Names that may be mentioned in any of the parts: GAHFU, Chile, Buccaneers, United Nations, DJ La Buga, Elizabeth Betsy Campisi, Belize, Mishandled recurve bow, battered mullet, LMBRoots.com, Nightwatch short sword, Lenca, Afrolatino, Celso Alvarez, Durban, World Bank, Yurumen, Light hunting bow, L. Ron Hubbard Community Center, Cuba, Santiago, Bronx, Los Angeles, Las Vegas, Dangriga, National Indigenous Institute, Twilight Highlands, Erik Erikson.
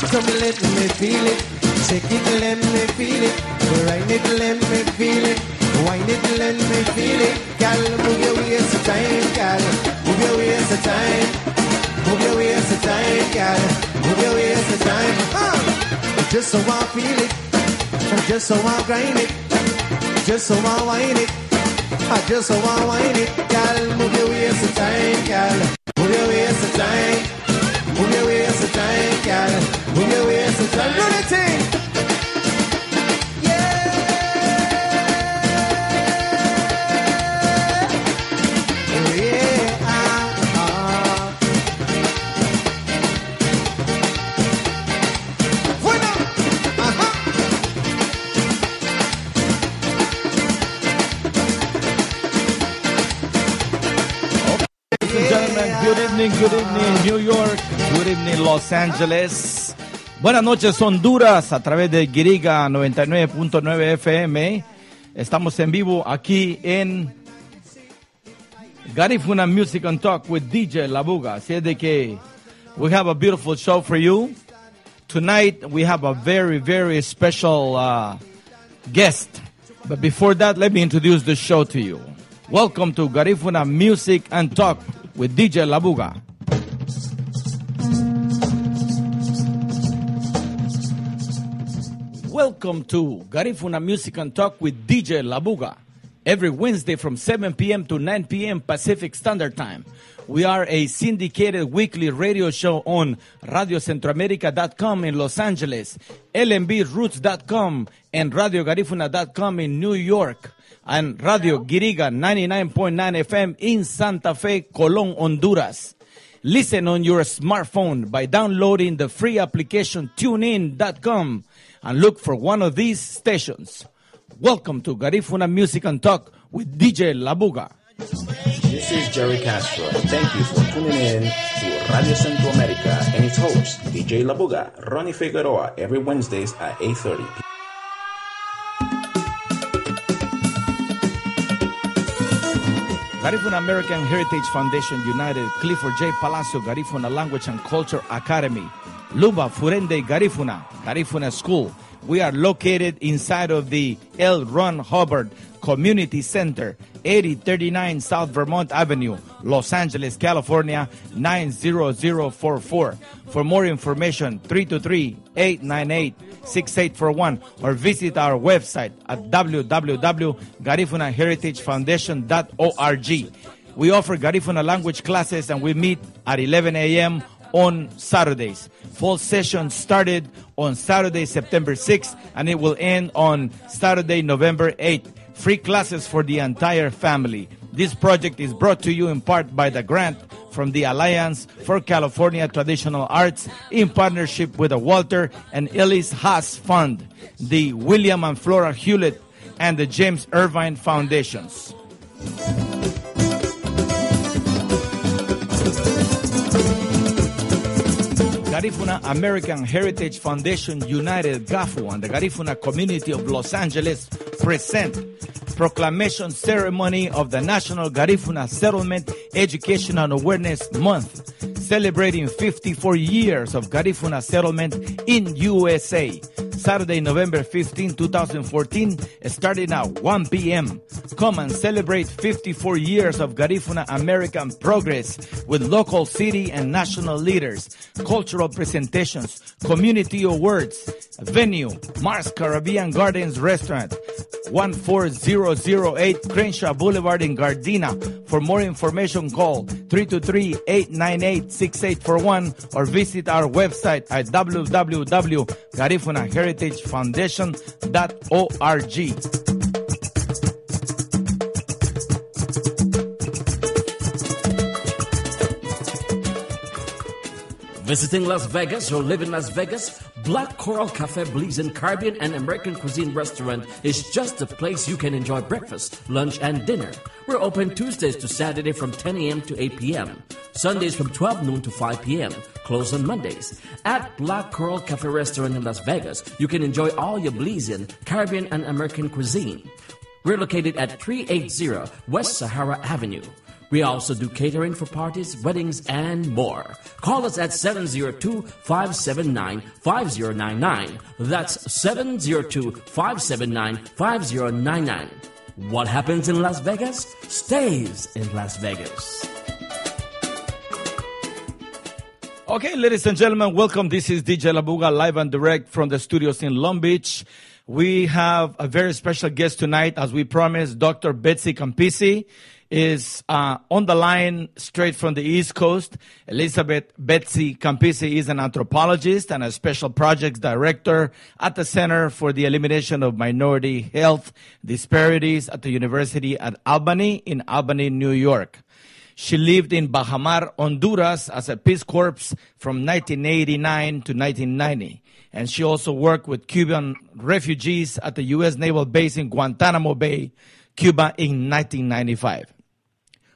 Come let me feel it, shake it, let me feel it, grind it, let me feel it, wind it, let me feel it. Girl, move your waist a time, girl, move your waist a time, move your waist a time, girl, move your waist a time. Just so I feel it, just so I grind it, just so I wind it, just so I wind it. Girl, move your waist a time, girl, move your waist a time. Move your waist a time, girl. Move your waist a time. Do the thing. Yeah. Yeah. Bueno. Ladies and gentlemen, good evening, good evening, New York. Good evening, Los Angeles. Buenas noches, Honduras, a través de Guiriga 99.9 FM. Estamos en vivo aquí en Garifuna Music and Talk with DJ La Buga. Así es de que we have a beautiful show for you. Tonight, we have a very, very special guest. But before that, let me introduce the show to you. Welcome to Garifuna Music and Talk with DJ La Buga. Welcome to Garifuna Music and Talk with DJ La Buga. Every Wednesday from 7 p.m. to 9 p.m. Pacific Standard Time. We are a syndicated weekly radio show on RadioCentroAmerica.com in Los Angeles, LMBRoots.com, and RadioGarifuna.com in New York, and Radio Guiriga 99.9 FM in Santa Fe, Colón, Honduras. Listen on your smartphone by downloading the free application TuneIn.com. And look for one of these stations. Welcome to Garifuna Music and Talk with DJ La Buga. This is Jerry Castro. Thank you for tuning in to Radio Centro America and its host, DJ La Buga, Ronnie Figueroa, every Wednesdays at 8:30 p.m. Garifuna American Heritage Foundation United, Clifford J. Palacio, Garifuna Language and Culture Academy, Luba Furende Garifuna, Garifuna School. We are located inside of the L. Ron Hubbard Community Center, 8039 South Vermont Avenue, Los Angeles, California, 90044. For more information, 323-898-6841 or visit our website at www.garifunaheritagefoundation.org. We offer Garifuna language classes and we meet at 11 a.m. on Saturdays. Fall session started on Saturday, September 6th, and it will end on Saturday, November 8th. Free classes for the entire family. This project is brought to you in part by the grant from the Alliance for California Traditional Arts in partnership with the Walter and Ellis Haas Fund, the William and Flora Hewlett, and the James Irvine Foundations. Garifuna American Heritage Foundation United GAHFU and the Garifuna Community of Los Angeles present Proclamation Ceremony of the National Garifuna Settlement Education and Awareness Month, celebrating 54 years of Garifuna settlement in USA. Saturday, November 15, 2014, starting at 1 p.m. Come and celebrate 54 years of Garifuna American progress with local, city, and national leaders, cultural presentations, community awards. Venue, Mars Caribbean Gardens Restaurant, 14008 Crenshaw Boulevard in Gardena. For more information, call 323-898-6841 or visit our website at www.garifunaheritagefoundation.org. Visiting Las Vegas or live in Las Vegas? Black Coral Cafe believes in Caribbean and American cuisine restaurant is just the place you can enjoy breakfast, lunch, and dinner. We're open Tuesdays to Saturday from 10 a.m. to 8 p.m., Sundays from 12 noon to 5 p.m., close on Mondays. At Black Coral Cafe Restaurant in Las Vegas, you can enjoy all your Belizean, Caribbean, and American cuisine. We're located at 380 West Sahara Avenue. We also do catering for parties, weddings, and more. Call us at 702-579-5099. That's 702-579-5099. What happens in Las Vegas stays in Las Vegas. Okay, ladies and gentlemen, welcome. This is DJ Labuga, live and direct from the studios in Long Beach. We have a very special guest tonight, as we promised. Dr. Betsy Campisi is on the line straight from the East Coast. Elizabeth Betsy Campisi is an anthropologist and a special projects director at the Center for the Elimination of Minority Health Disparities at the University at Albany in Albany, New York. She lived in Baja Mar, Honduras as a Peace Corps from 1989 to 1990. And she also worked with Cuban refugees at the U.S. Naval Base in Guantanamo Bay, Cuba in 1995.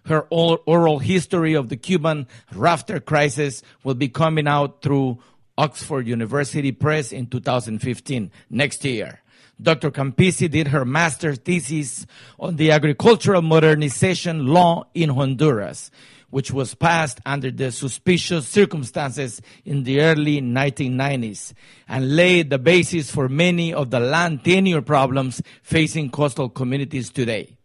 Her oral history of the Cuban rafter crisis will be coming out through Oxford University Press in 2015, next year. Dr. Campisi did her master's thesis on the agricultural modernization law in Honduras, which was passed under the suspicious circumstances in the early 1990s and laid the basis for many of the land tenure problems facing coastal communities today.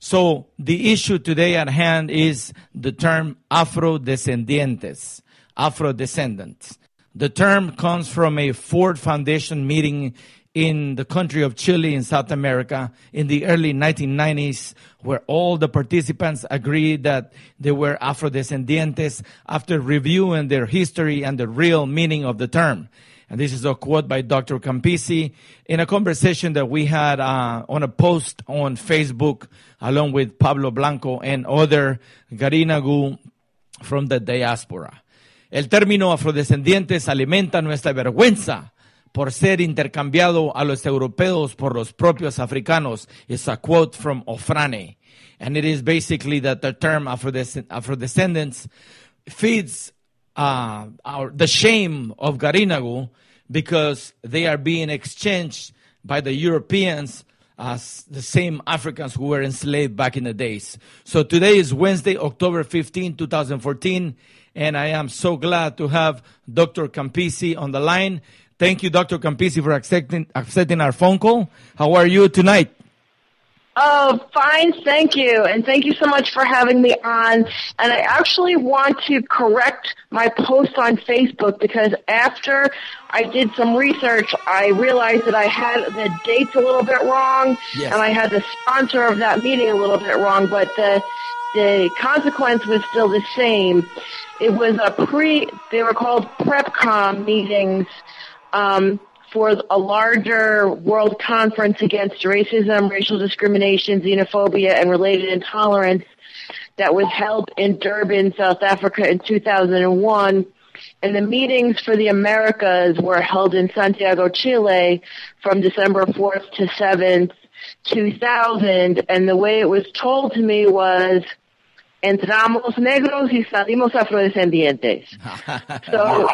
So the issue today at hand is the term Afro-descendants. The term comes from a Ford Foundation meeting in the country of Chile in South America in the early 1990s, where all the participants agreed that they were Afrodescendientes after reviewing their history and the real meaning of the term. And this is a quote by Dr. Campisi in a conversation that we had on a post on Facebook, along with Pablo Blanco and other Garinagu from the diaspora. El término afrodescendientes alimenta nuestra vergüenza por ser intercambiado a los europeos por los propios africanos. It's a quote from OFRANEH. And it is basically that the term Afrodescendants feeds the shame of Garinagu, because they are being exchanged by the Europeans as the same Africans who were enslaved back in the days. So today is Wednesday, October 15, 2014, and I am so glad to have Dr. Campisi on the line. Thank you, Dr. Campisi, for accepting our phone call. How are you tonight? Oh, fine, thank you. And thank you so much for having me on. And I actually want to correct my post on Facebook, because after I did some research, I realized that I had the dates a little bit wrong, yes, and I had the sponsor of that meeting a little bit wrong, but the consequence was still the same. It was they were called PrepCom meetings, for a larger world conference against racism, racial discrimination, xenophobia, and related intolerance that was held in Durban, South Africa in 2001. And the meetings for the Americas were held in Santiago, Chile from December 4th to 7th, 2000. And the way it was told to me was, entramos negros y salimos afrodescendientes. So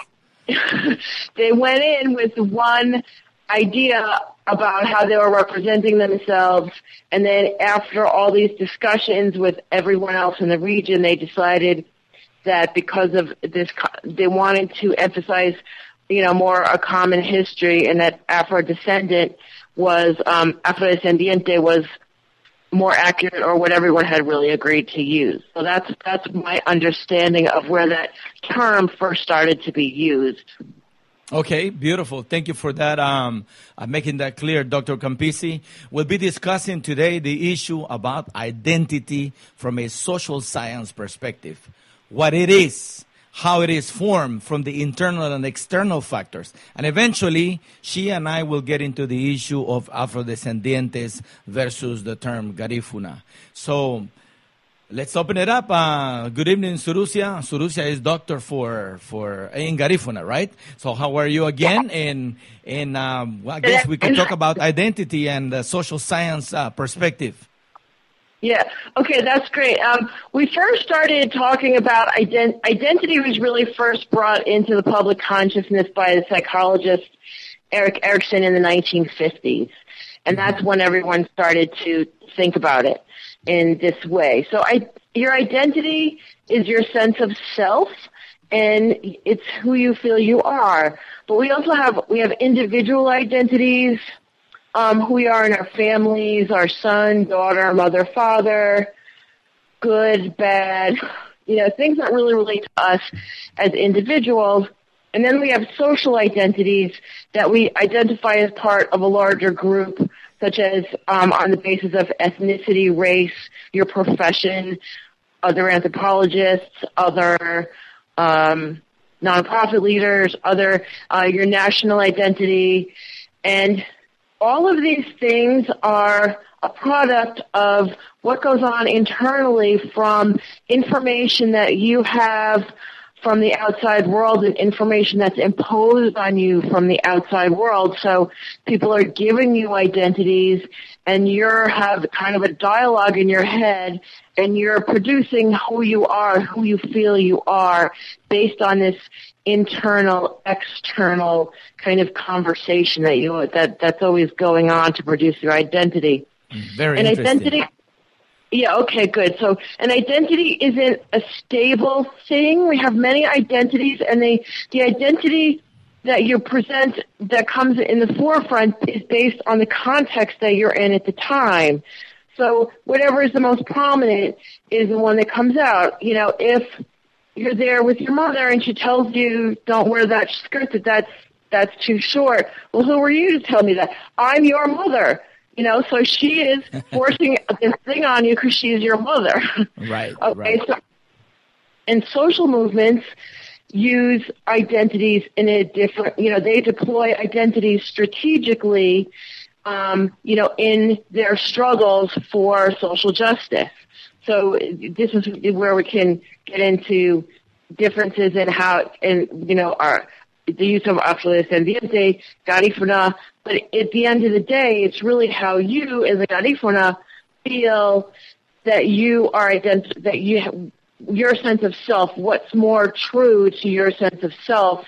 they went in with one idea about how they were representing themselves, and then after all these discussions with everyone else in the region, they decided that because of this, they wanted to emphasize, more a common history, and that Afrodescendiente was more accurate, or what everyone had really agreed to use. So that's my understanding of where that term first started to be used. Okay, beautiful. Thank you for that. Making that clear, Dr. Campisi. We'll be discussing today the issue about identity from a social science perspective. What it is, how it is formed from the internal and external factors. And eventually, she and I will get into the issue of Afrodescendientes versus the term Garifuna. So let's open it up. Good evening, Surusia. Surusia is doctor for in Garifuna, right? So how are you again? And well, I guess we can talk about identity and the social science perspective. Yeah, okay, that's great. We first started talking about identity was really first brought into the public consciousness by the psychologist Erik Erikson in the 1950s, and that's when everyone started to think about it in this way. So I your identity is your sense of self, and it's who you feel you are. But we also have individual identities, who we are in our families, our son, daughter, mother, father, good, bad, you know, things that really relate to us as individuals. And then we have social identities that we identify as part of a larger group, such as on the basis of ethnicity, race, your profession, other anthropologists, other nonprofit leaders, other your national identity. And all of these things are a product of what goes on internally from information that you have from the outside world and information that's imposed on you from the outside world. So people are giving you identities, and you have kind of a dialogue in your head, and you're producing who you are, who you feel you are, based on this internal, external kind of conversation that that's always going on to produce your identity. Very and interesting. Yeah, okay, good. So an identity isn't a stable thing. We have many identities, and the identity that you present that comes in the forefront is based on the context that you're in at the time. So whatever is the most prominent is the one that comes out. You know, if you're there with your mother and she tells you, don't wear that skirt, that's too short, well, who are you to tell me that? I'm your mother. You know, so she is forcing this thing on you because she's your mother. Right. Okay. Right. So, and social movements use identities in a different, you know, they deploy identities strategically, you know, in their struggles for social justice. So this is where we can get into differences in how, and, you know, the use of ambiente, Garifuna, but at the end of the day, it's really how you, as a Garifuna, feel that you are that you have your sense of self. What's more true to your sense of self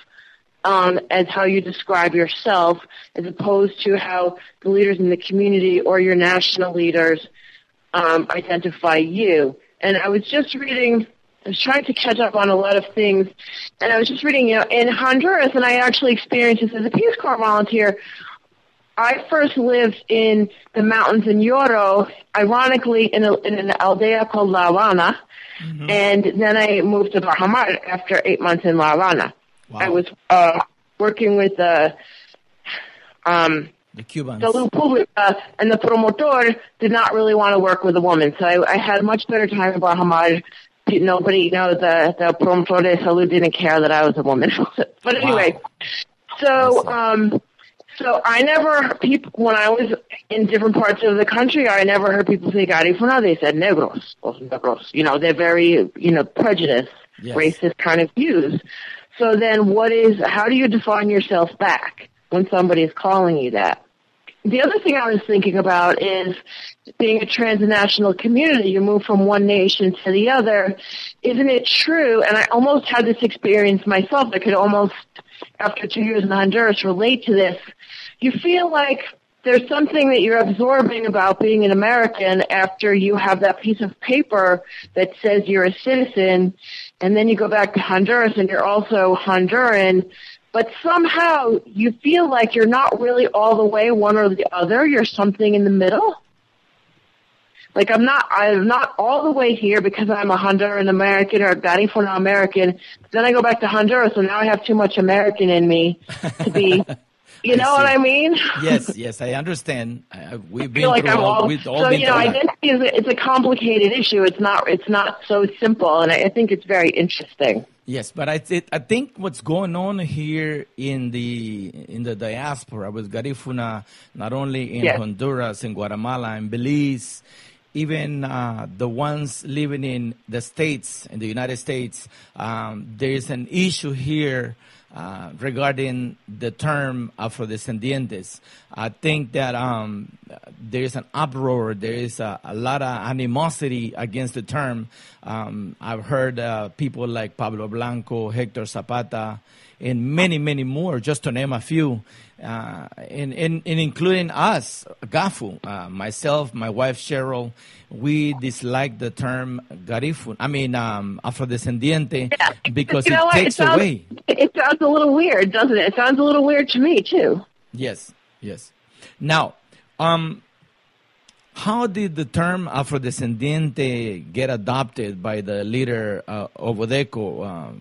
as how you describe yourself, as opposed to how the leaders in the community or your national leaders identify you. And I was just reading. I was trying to catch up on a lot of things, and I was just reading, you know, in Honduras, and I actually experienced this as a Peace Corps volunteer. I first lived in the mountains in Yoro, ironically in an aldea called La Habana, and then I moved to Baja Mar after 8 months in La Habana. Wow. I was working with the Cubans. Salud Pública, and the promotor did not really want to work with a woman, so I had a much better time in Baja Mar. Nobody, you know, the promotor de salud didn't care that I was a woman. But anyway, so I never, when I was in different parts of the country, I never heard people say Garifuna. They said negros, you know, they're very, you know, prejudiced, racist kind of views. So then how do you define yourself back when somebody is calling you that? The other thing I was thinking about is being a transnational community. You move from one nation to the other. Isn't it true? And I almost had this experience myself. I could almost, after 2 years in Honduras, relate to this. You feel like there's something that you're absorbing about being an American after you have that piece of paper that says you're a citizen, and then you go back to Honduras and you're also Honduran. But somehow you feel like you're not really all the way one or the other. You're something in the middle. Like I'm not all the way here because I'm a Honduran American or a Garifuna American. Then I go back to Honduras, and now I have too much American in me to be. You know what I mean? Yes, I understand. We've been like identity is it's a complicated issue. It's not so simple, and I think it's very interesting. Yes, but I think what's going on here in the diaspora with Garifuna, not only in Honduras, in Guatemala, in Belize, even the ones living in the States, in the United States, there is an issue here regarding the term Afrodescendientes. I think that there is an uproar. There is a lot of animosity against the term. I've heard people like Pablo Blanco, Hector Zapata, and many, many more, just to name a few, and including us, GAHFU, myself, my wife Cheryl. We dislike the term GAHFU, Afrodescendiente, yeah, because it takes away. It sounds a little weird, doesn't it? It sounds a little weird to me, too. Yes, yes. Now, how did the term Afrodescendiente get adopted by the leader of ODECO,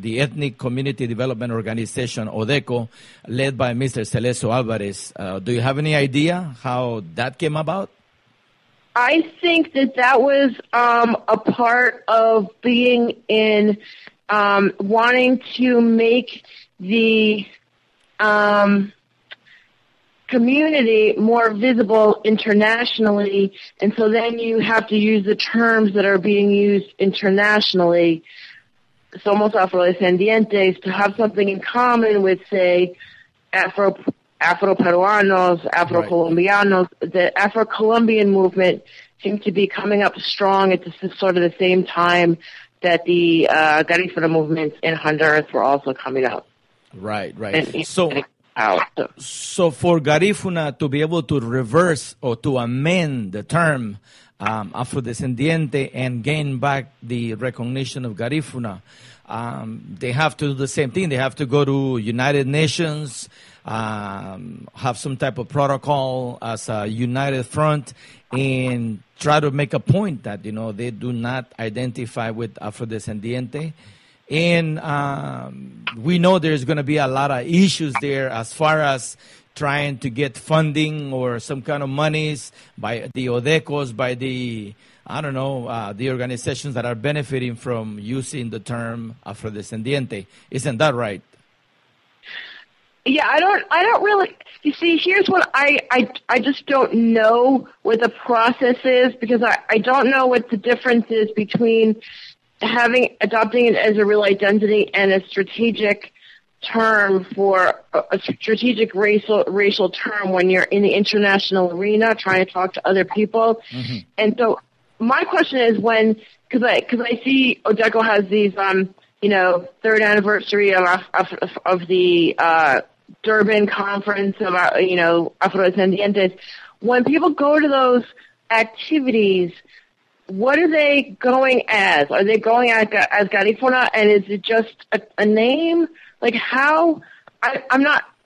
the Ethnic Community Development Organization, ODECO, led by Mr. Celso Alvarez? Do you have any idea how that came about? I think that was a part of being in wanting to make the community more visible internationally, and so then you have to use the terms that are being used internationally. Somos afrodescendientes, to have something in common with, say, Afro-Peruanos, Afro-Colombianos. Right. The Afro-Colombian movement seemed to be coming up strong at the same time that the Garifuna movements in Honduras were also coming up. Right, right. So for Garifuna to be able to reverse or to amend the term Afrodescendiente and gain back the recognition of Garifuna, they have to do the same thing. They have to go to United Nations, have some type of protocol as a united front, and try to make a point that, you know, they do not identify with Afrodescendiente. And we know there's going to be a lot of issues there as far as trying to get funding or some kind of monies by the ODECOs, by the, I don't know, the organizations that are benefiting from using the term Afrodescendiente. Isn't that right? Yeah, I don't really, you see, here's what I just don't know what the process is, because I don't know what the difference is between adopting it as a real identity and a strategic term, for a strategic racial term when you're in the international arena trying to talk to other people. Mm-hmm. And so my question is, because I see ODECO has these, third anniversary of the Durban conference about, Afrodescendientes. When people go to those activities, what are they going as? Are they going as Garifuna, and is it just a name? Like, how? I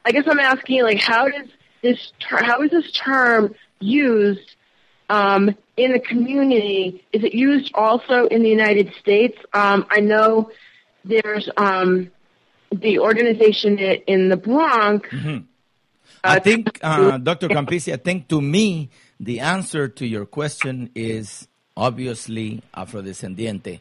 guess I'm asking, like, how is this term used in the community? Is it used also in the United States? I know there's the organization in the Bronx. Mm-hmm. I think, Dr. Campisi, I think to me the answer to your question is obviously Afrodescendiente.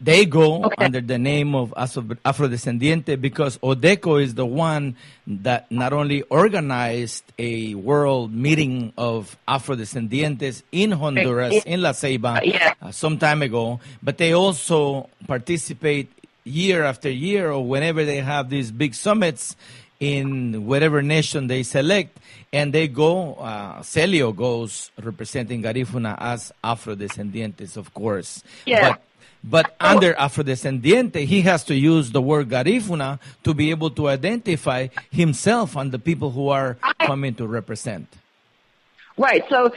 They go under the name of Afrodescendiente because ODECO is the one that not only organized a world meeting of Afrodescendientes in Honduras, in La Ceiba, some time ago, but they also participate year after year, or whenever they have these big summits in whatever nation they select, and they go, Celio goes representing Garifuna as Afrodescendientes, of course. Yeah. But under Afrodescendiente, he has to use the word Garifuna to be able to identify himself and the people who are coming to represent. Right. So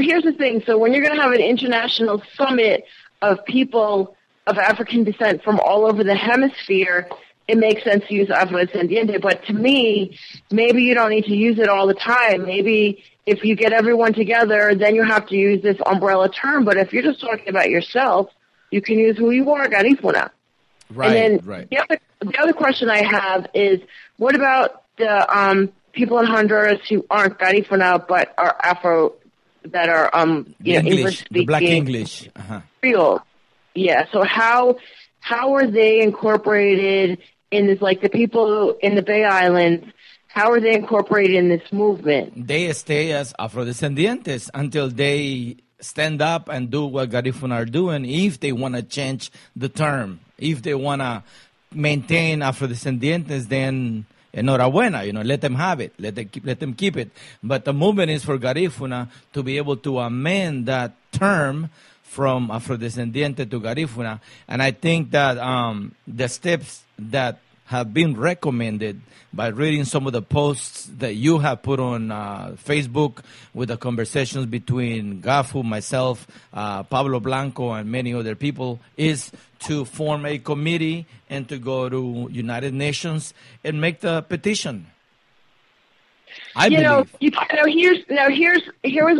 here's the thing. So when you're going to have an international summit of people of African descent from all over the hemisphere, it makes sense to use Afrodescendiente. But to me, maybe you don't need to use it all the time. Maybe if you get everyone together, then you have to use this umbrella term. But if you're just talking about yourself, you can use who you are, Garifuna. Right, and then the other question I have is, what about the people in Honduras who aren't Garifuna but are Afro, that are English speaking, Black English, Creole? Yeah. So how are they incorporated in this? Like the people in the Bay Islands, how are they incorporated in this movement? They stay as Afrodescendientes until they stand up and do what Garifuna are doing, if they want to change the term. If they want to maintain Afrodescendientes, then enhorabuena, let them have it, let them keep it. But the movement is for Garifuna to be able to amend that term from Afrodescendiente to Garifuna. And I think that the steps that have been recommended by reading some of the posts that you have put on Facebook with the conversations between GAHFU, myself, Pablo Blanco, and many other people, is to form a committee and to go to United Nations and make the petition. Here was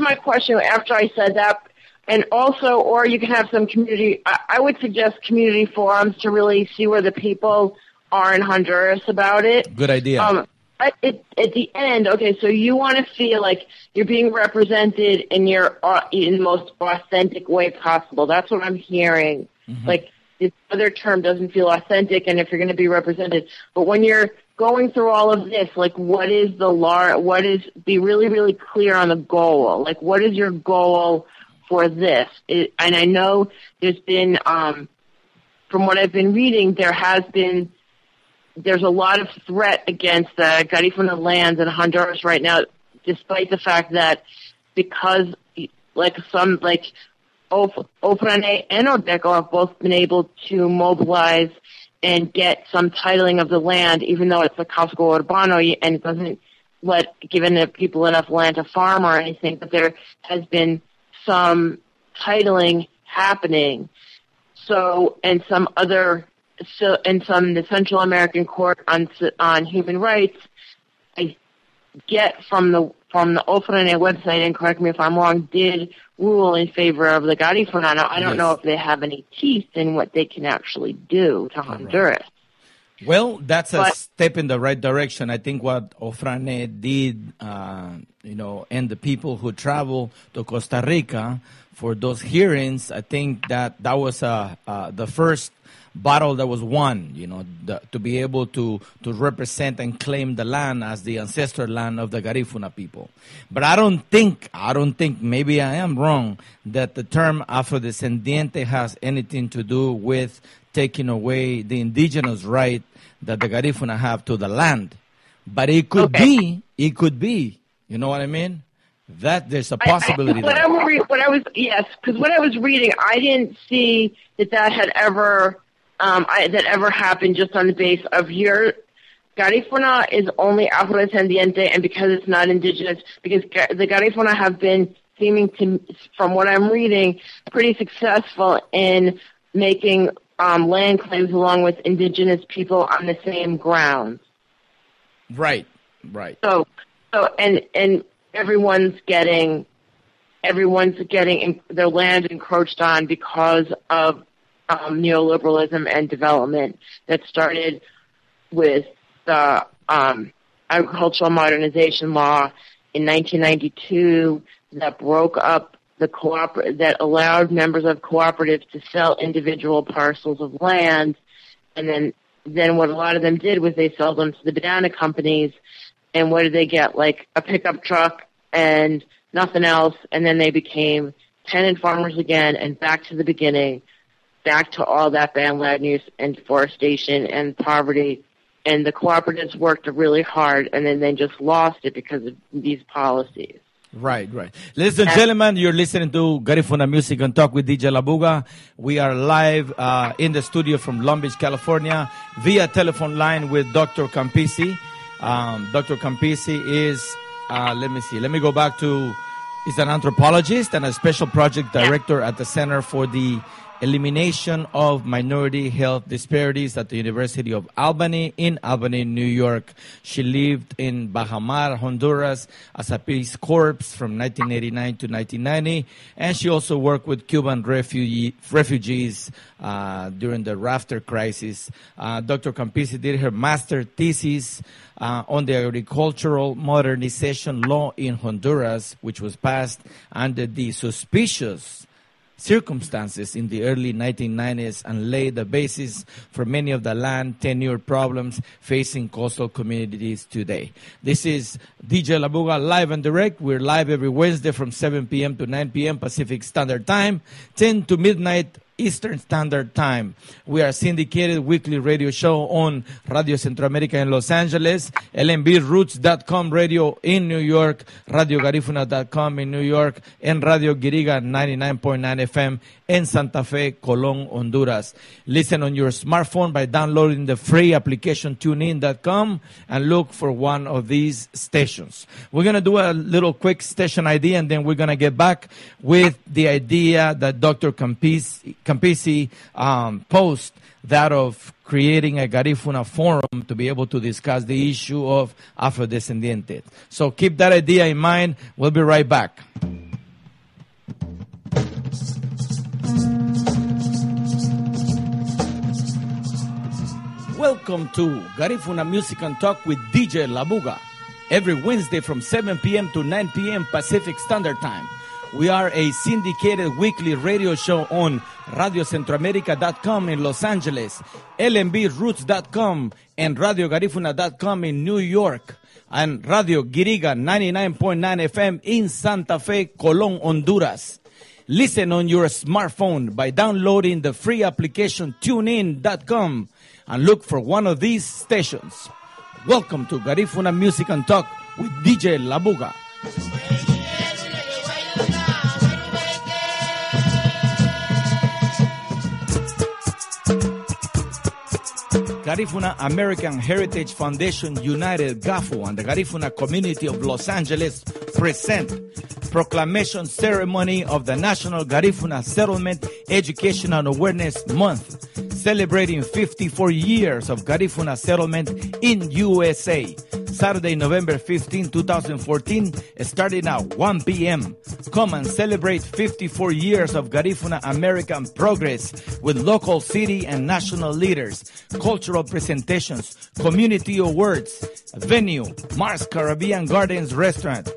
my question after I said that. And also, or you can have some community, I would suggest community forums to really see where the people are in Honduras about it. Good idea. At the end, okay, so you want to feel like you're being represented in your in the most authentic way possible. That's what I'm hearing. Mm-hmm. Like, this other term doesn't feel authentic, and if you're going to be represented. But when you're going through all of this, like, what is the law, what is, be really, really clear on the goal. Like, what is your goal for this? It, and I know there's been, from what I've been reading, there's a lot of threat against the Garifuna lands in Honduras right now, despite the fact that because, like, some, like, OFRANEH and ODECO have both been able to mobilize and get some titling of the land, even though it's a casco urbano and it doesn't give the people enough land to farm or anything, but there has been some titling happening. So, the Central American Court on Human Rights, I get from the OFRANEH website, and correct me if I'm wrong, did rule in favor of the Garifuna. Now, I don't know if they have any teeth in what they can actually do to Honduras. Well, that's a step in the right direction. I think what OFRANEH did, and the people who travel to Costa Rica for those hearings, I think that was the first battle that was won, to be able to represent and claim the land as the ancestral land of the Garifuna people. But I don't think, maybe I am wrong, that the term Afrodescendiente has anything to do with taking away the indigenous right that the Garifuna have to the land. But it could be, you know what I mean? That there's a possibility. What I was reading, I didn't see that had ever, that ever happened just on the base of your Garifuna is only Afrodescendiente, and because it's not indigenous, because the Garifuna have been seeming to, from what I'm reading, pretty successful in making land claims along with indigenous people on the same grounds. Right. So everyone's getting their land encroached on because of neoliberalism and development that started with the agricultural modernization law in 1992 that broke up that allowed members of cooperatives to sell individual parcels of land, and then what a lot of them did was they sold them to the banana companies, and what did they get? Like a pickup truck and nothing else, and then they became tenant farmers again, and back to the beginning, back to all that banned land use and deforestation and poverty, and the cooperatives worked really hard and then just lost it because of these policies. Right. Ladies and gentlemen, you're listening to Garifuna Music and Talk with DJ Labuga. We are live in the studio from Long Beach, California, via telephone line with Dr. Campisi. Dr. Campisi is, is an anthropologist and a special project director at the Center for the Elimination of Minority Health Disparities at the University of Albany in Albany, New York. She lived in Baja Mar, Honduras as a Peace Corps from 1989 to 1990, and she also worked with Cuban refugees during the rafter crisis. Dr. Campisi did her master thesis on the agricultural modernization law in Honduras, which was passed under the suspicious circumstances in the early 1990s and laid the basis for many of the land tenure problems facing coastal communities today. This is DJ Labuga live and direct. We're live every Wednesday from 7 p.m. to 9 p.m. Pacific Standard Time, 10 to midnight Eastern Standard Time. We are syndicated weekly radio show on Radio Centroamerica in Los Angeles, LMBRoots.com radio in New York, RadioGarifuna.com in New York, and Radio Guiriga 99.9 FM in Santa Fe, Colón, Honduras. Listen on your smartphone by downloading the free application TuneIn.com and look for one of these stations. We're going to do a little quick station ID, and then we're going to get back with the idea that Dr. Campisi posed, that of creating a Garifuna forum to be able to discuss the issue of Afrodescendientes. So keep that idea in mind. We'll be right back. Welcome to Garifuna Music and Talk with DJ La Buga. Every Wednesday from 7 p.m. to 9 p.m. Pacific Standard Time. We are a syndicated weekly radio show on RadioCentroAmerica.com in Los Angeles, LMBRoots.com, and RadioGarifuna.com in New York, and Radio Guiriga 99.9 FM in Santa Fe, Colón, Honduras. Listen on your smartphone by downloading the free application TuneIn.com and look for one of these stations. Welcome to Garifuna Music and Talk with DJ La Buga. Garifuna American Heritage Foundation United GAHFU and the Garifuna Community of Los Angeles present Proclamation Ceremony of the National Garifuna Settlement Education and Awareness Month, celebrating 54 years of Garifuna settlement in USA. Saturday, November 15, 2014, starting at 1 p.m. Come and celebrate 54 years of Garifuna American progress with local, city, and national leaders, cultural presentations, community awards. Venue, Mars Caribbean Gardens Restaurant,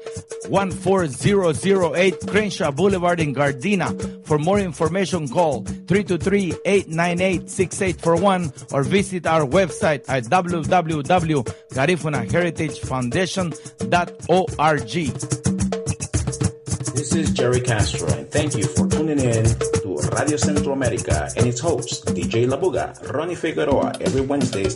14008 Crenshaw Boulevard in Gardena. For more information, call 323-898-6841 or visit our website at www.GarifunaHeritageFoundation.org. This is Jerry Castro, and thank you for tuning in to Radio Centro America and its host, DJ La Buga, Ronnie Figueroa, every Wednesdays.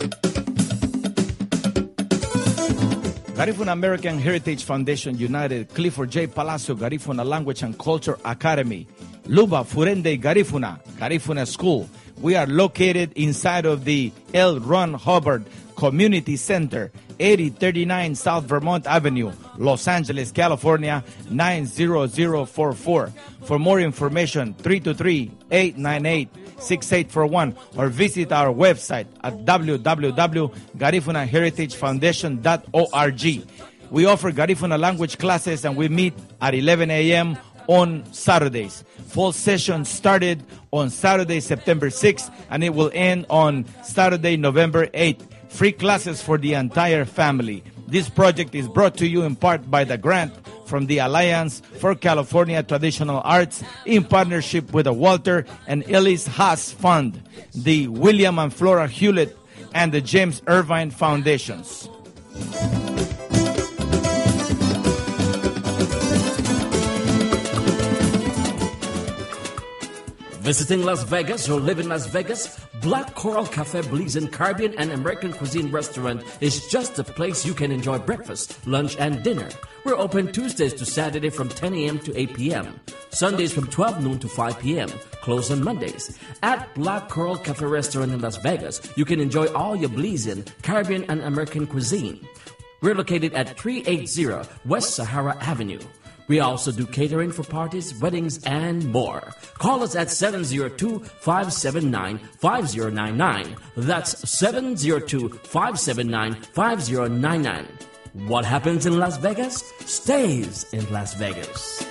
Garifuna American Heritage Foundation United, Clifford J. Palacio Garifuna Language and Culture Academy, Luba Furende Garifuna, Garifuna School. We are located inside of the L. Ron Hubbard Community Center, 8039 South Vermont Avenue, Los Angeles, California, 90044. For more information, 323-898-6841 or visit our website at www.GarifunaHeritageFoundation.org. We offer Garifuna language classes, and we meet at 11 a.m. on Saturdays. Fall session started on Saturday, September 6th, and it will end on Saturday, November 8th. Free classes for the entire family. This project is brought to you in part by the grant from the Alliance for California Traditional Arts in partnership with the Walter and Ellis Haas Fund, the William and Flora Hewlett, and the James Irvine Foundations. Visiting Las Vegas or live in Las Vegas? Black Coral Cafe Belizean Caribbean and American cuisine restaurant is just the place you can enjoy breakfast, lunch, and dinner. We're open Tuesdays to Saturday from 10 a.m. to 8 p.m., Sundays from 12 noon to 5 p.m., close on Mondays. At Black Coral Cafe Restaurant in Las Vegas, you can enjoy all your Belizean, Caribbean, and American cuisine. We're located at 380 West Sahara Avenue. We also do catering for parties, weddings, and more. Call us at 702-579-5099. That's 702-579-5099. What happens in Las Vegas stays in Las Vegas.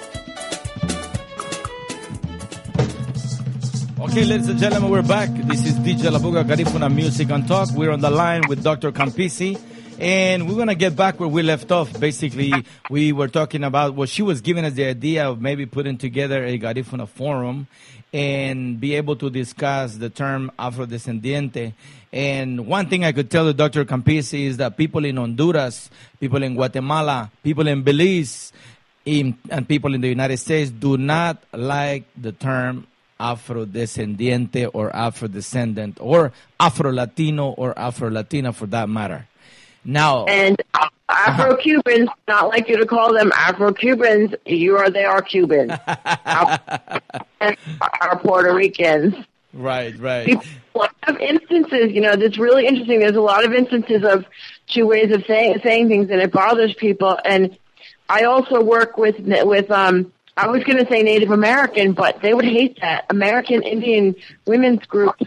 Okay, ladies and gentlemen, we're back. This is DJ La Buga, Garifuna Music and Talk. We're on the line with Dr. Campisi. And we're going to get back where we left off. Basically, we were talking about, well, she was giving us the idea of maybe putting together a Garifuna forum and be able to discuss the term Afrodescendiente. And one thing I could tell you, Dr. Campisi, is that people in Honduras, people in Guatemala, people in Belize, and people in the United States do not like the term Afro-descendiente or Afro-descendant or Afro-Latino or Afro-Latina for that matter. Now, and Afro-Cubans, not like you to call them Afro-Cubans. They are Cubans. Are Puerto Ricans. Right, right. People have instances, you know, that's really interesting. There's a lot of instances of two ways of saying things, and it bothers people. And I also work with I was going to say Native American, but they would hate that. American Indian women's groups.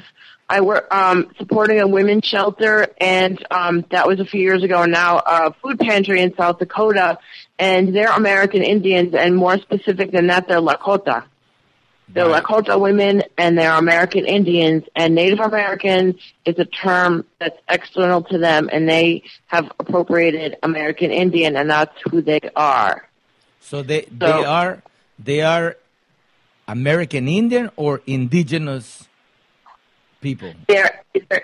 I work supporting a women's shelter, and that was a few years ago. Now, a food pantry in South Dakota, and they're American Indians, and more specific than that, they're Lakota. They're Lakota women, and they're American Indians, and Native American is a term that's external to them, and they have appropriated American Indian, and that's who they are. So they are American Indian or indigenous people?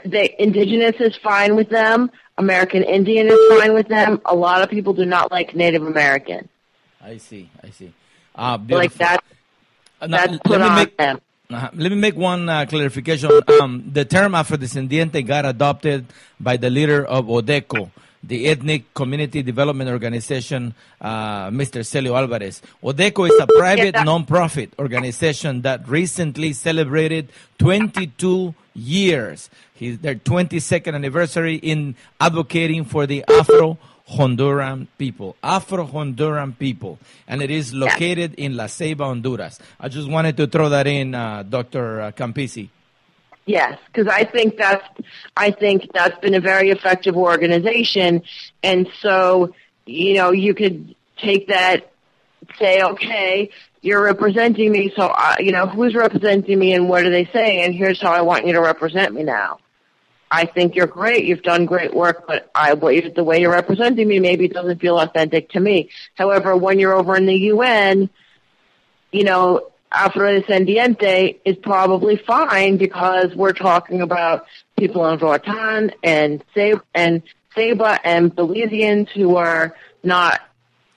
They indigenous is fine with them. American Indian is fine with them. A lot of people do not like Native American. I see. Like that. That's put on them. Let me make one clarification. The term Afrodescendiente got adopted by the leader of ODECO, the Ethnic Community Development Organization, Mr. Celio Alvarez. ODECO is a private nonprofit organization that recently celebrated 22 years, their 22nd anniversary, in advocating for the Afro-Honduran people. And it is located in La Ceiba, Honduras. I just wanted to throw that in, Dr. Campisi. Yes, because I think that's been a very effective organization, and so, you know, you could take that, say, okay, you're representing me, so you know, who's representing me, and what are they saying, and here's how I want you to represent me now. I think you're great, you've done great work, but the way you're representing me maybe doesn't feel authentic to me. However, when you're over in the UN, you know, Afrodescendiente is probably fine because we're talking about people in Roatan and Ceiba and Belizeans who are not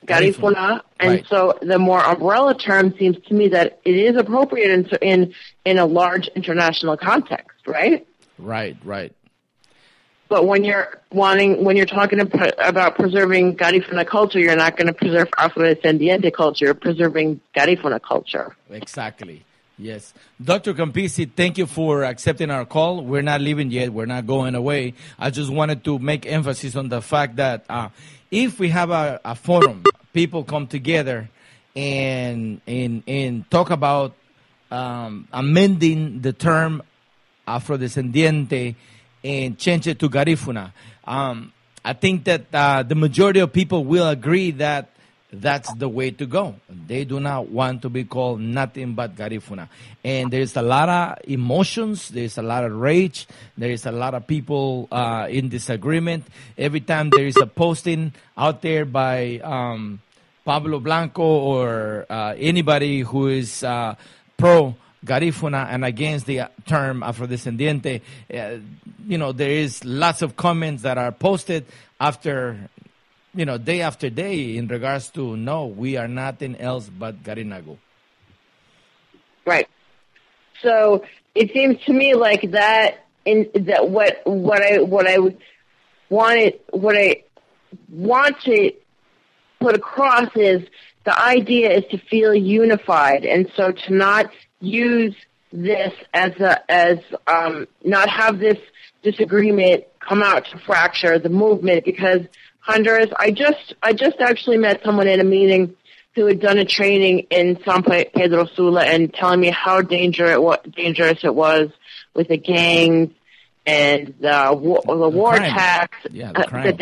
Garifuna. And so the more umbrella term seems to me that it is appropriate in a large international context, right? Right. But when you're talking about preserving Garifuna culture, you're not going to preserve Afrodescendiente culture. You're preserving Garifuna culture. Exactly. Yes. Dr. Campisi, thank you for accepting our call. We're not leaving yet. We're not going away. I just wanted to make emphasis on the fact that if we have a forum, people come together and talk about amending the term Afrodescendiente and change it to Garifuna. I think that the majority of people will agree that that's the way to go. They do not want to be called nothing but Garifuna. And there's a lot of emotions. There's a lot of rage. There's a lot of people in disagreement. Every time there is a posting out there by Pablo Blanco or anybody who is pro Garifuna and against the term Afrodescendiente, you know, there is lots of comments that are posted after, you know, day after day in regards to, no, we are nothing else but Garinago. Right. So it seems to me like what I want to put across is the idea is to feel unified, and so to not use this not have this disagreement come out to fracture the movement, because Honduras, I just actually met someone in a meeting who had done a training in San Pedro Sula and telling me how dangerous it was with the gangs and the war attacks. Yeah, the crimes.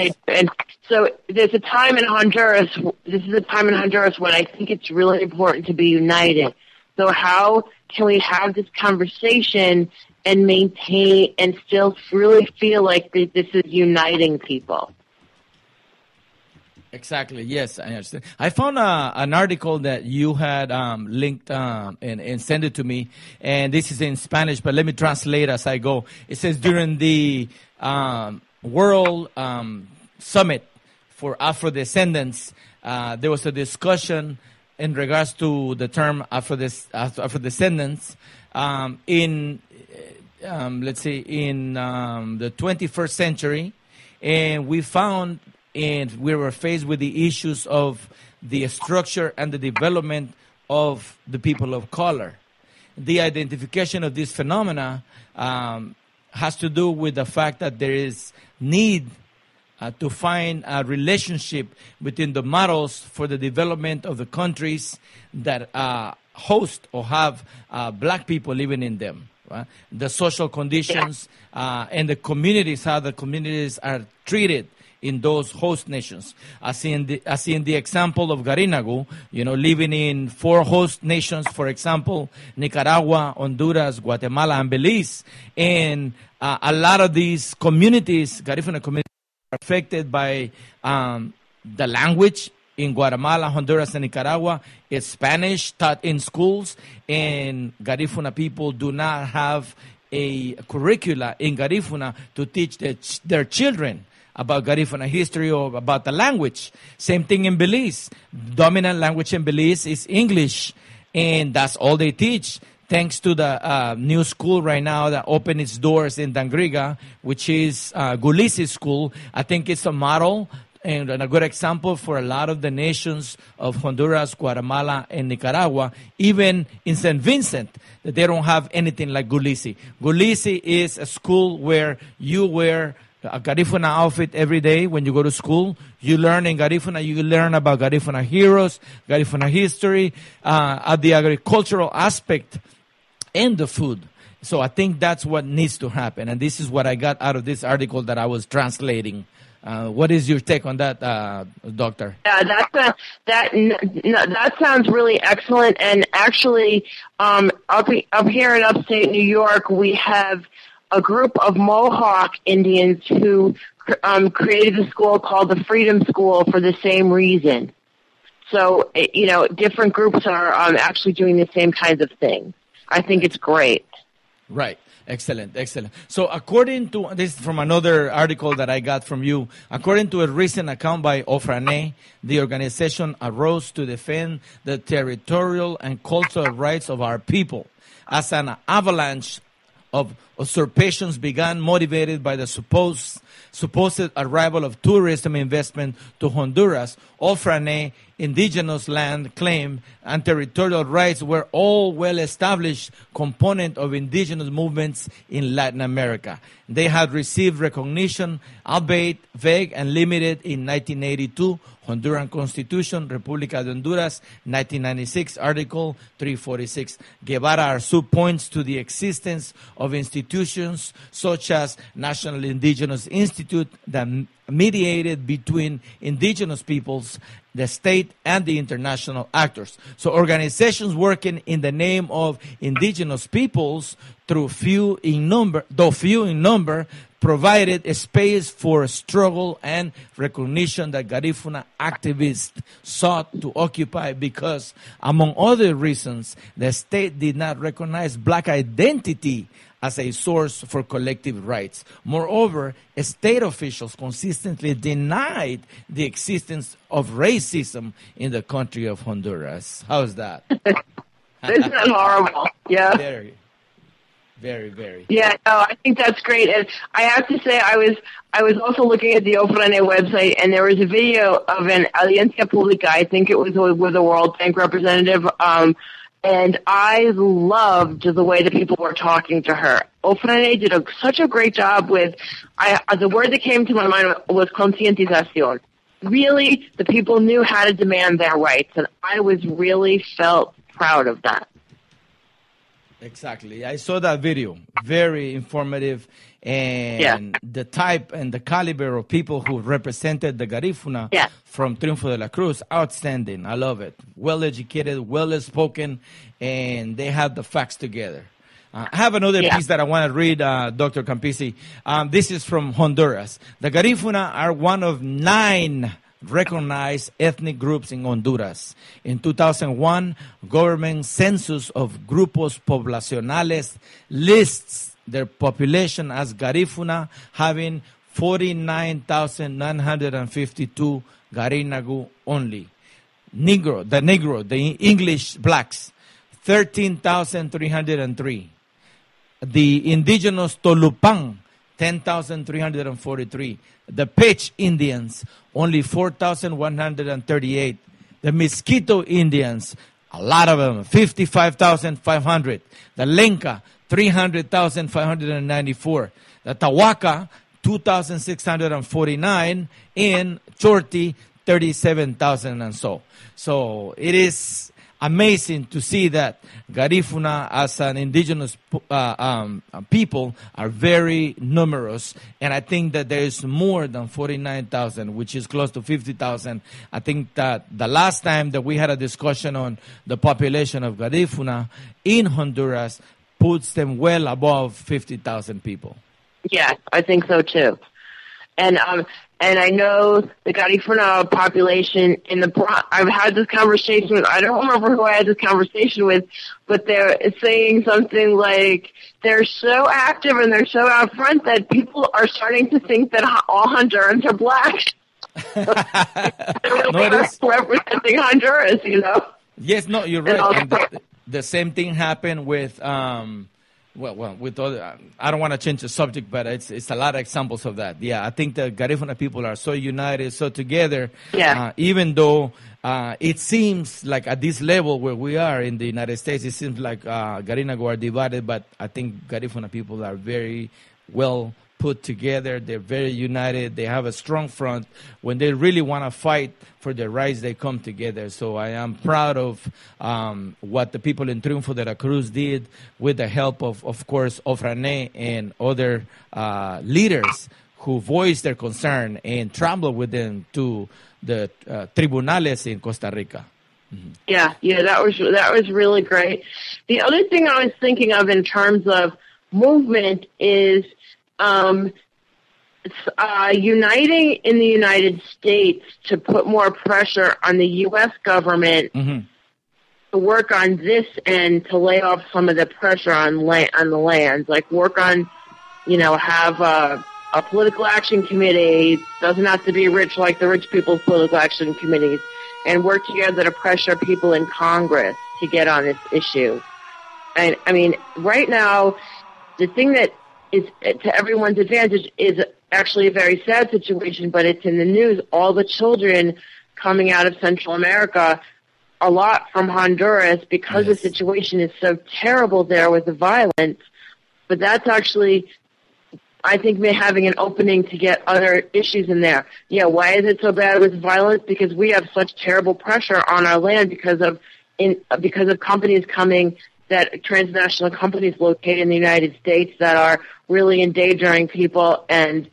This is a time in Honduras when I think it's really important to be united. So how can we have this conversation and maintain and still really feel like this is uniting people? Exactly. Yes, I understand. I found an article that you had linked and sent it to me, and this is in Spanish, but let me translate as I go. It says, during the World Summit for Afro Descendants, there was a discussion in regards to the term Afro-descendants, in the 21st century, and we found and we were faced with the issues of the structure and the development of the people of color. The identification of this phenomena has to do with the fact that there is need to find a relationship between the models for the development of the countries that host or have black people living in them. Right? The social conditions and the communities, how the communities are treated in those host nations. As in the example of Garinagu, living in four host nations, for example, Nicaragua, Honduras, Guatemala, and Belize. And a lot of these communities, Garifuna communities, are affected by the language. In Guatemala, Honduras, and Nicaragua, it's Spanish taught in schools, and Garifuna people do not have a curricula in Garifuna to teach their children about Garifuna history or about the language. Same thing in Belize. Dominant language in Belize is English, and that's all they teach, thanks to the new school right now that opened its doors in Dangriga, which is Gulisi's school. I think it's a model and a good example for a lot of the nations of Honduras, Guatemala, and Nicaragua, even in St. Vincent, that they don't have anything like Gulisi. Gulisi is a school where you wear a Garifuna outfit every day when you go to school. You learn in Garifuna. You learn about Garifuna heroes, Garifuna history, the agricultural aspect, and the food. So I think that's what needs to happen. And this is what I got out of this article that I was translating. What is your take on that, Doctor? Yeah, that sounds really excellent. And actually, up here in upstate New York, we have a group of Mohawk Indians who created a school called the Freedom School for the same reason. So, different groups are actually doing the same kinds of things. I think it's great. Right. Excellent. So according to this, from another article that I got from you, according to a recent account by OFRANEH, the organization arose to defend the territorial and cultural rights of our people as an avalanche of usurpations began, motivated by the supposed arrival of tourism investment to Honduras. OFRANEH indigenous land claim and territorial rights were all well-established component of indigenous movements in Latin America. They had received recognition, albeit vague and limited, in 1982, Honduran Constitution, República de Honduras, 1996, Article 346. Guevara Arzú points to the existence of institutions such as National Indigenous Institute that mediated between indigenous peoples, the state, and the international actors. So organizations working in the name of indigenous peoples, though few in number, provided a space for struggle and recognition that Garifuna activists sought to occupy because, among other reasons, the state did not recognize black identity as a source for collective rights. Moreover, state officials consistently denied the existence of racism in the country of Honduras. How's that? Isn't that horrible? Yeah. Very, very. Yeah, no, I think that's great. And I have to say, I was also looking at the OFRANEH website, and there was a video of an Audiencia Pública, I think it was with a World Bank representative, and I loved the way the people were talking to her. OFRANEH did such a great job with, the word that came to my mind was concientización. Really, the people knew how to demand their rights, and I felt proud of that. Exactly. I saw that video. Very informative. And the type and the caliber of people who represented the Garifuna from Triunfo de la Cruz, outstanding. I love it. Well-educated, well-spoken, and they had the facts together. I have another piece that I want to read, Dr. Campisi. This is from Honduras. The Garifuna are one of 9 recognized ethnic groups in Honduras. In 2001, government census of grupos poblacionales lists their population as Garifuna, having 49,952 Garinagu only. Negro, the English blacks, 13,303. The indigenous Tolupang, 10,343. The Pech Indians, only 4,138. The Mosquito Indians, a lot of them, 55,500. The Lenca, 300,594. The Tawaka, 2,649. And Chorti, 37,000 and so. So it is amazing to see that Garifuna as an indigenous people are very numerous. And I think that there is more than 49,000, which is close to 50,000. I think that the last time that we had a discussion on the population of Garifuna in Honduras puts them well above 50,000 people. Yeah, I think so too. And I know the Garifuna population in the Bronx. I've had this conversation with, I don't remember who I had this conversation with, but they're saying something like they're so active and they're so out front that people are starting to think that all Hondurans are black. Representing Honduras, you know. Yes, no, you're right. And the same thing happened with. Well, with other, I don't want to change the subject, but it's a lot of examples of that. Yeah, I think the Garifuna people are so united, so together. Yeah. Even though it seems like at this level where we are in the United States, it seems like Garinago are divided, but I think Garifuna people are very well put together. They're very united. They have a strong front. When they really want to fight for their rights, they come together. So I am proud of what the people in Triunfo de la Cruz did with the help of course, OFRANEH and other leaders who voiced their concern and traveled with them to the tribunales in Costa Rica. Mm-hmm. Yeah, that was really great. The other thing I was thinking of in terms of movement is uniting in the United States to put more pressure on the U.S. government to work on this and to lay off some of the pressure on the lands, like work on, you know, have a political action committee. It doesn't have to be rich like the rich people's political action committees, and work together to pressure people in Congress to get on this issue. And I mean, right now, the thing that is to everyone's advantage is actually a very sad situation, but it's in the news. All the children coming out of Central America, a lot from Honduras, because the situation is so terrible there with the violence. But that's actually, I think, having an opening to get other issues in there. Yeah, why is it so bad with violence? Because we have such terrible pressure on our land because of companies coming, that transnational companies located in the United States that are really endangering people and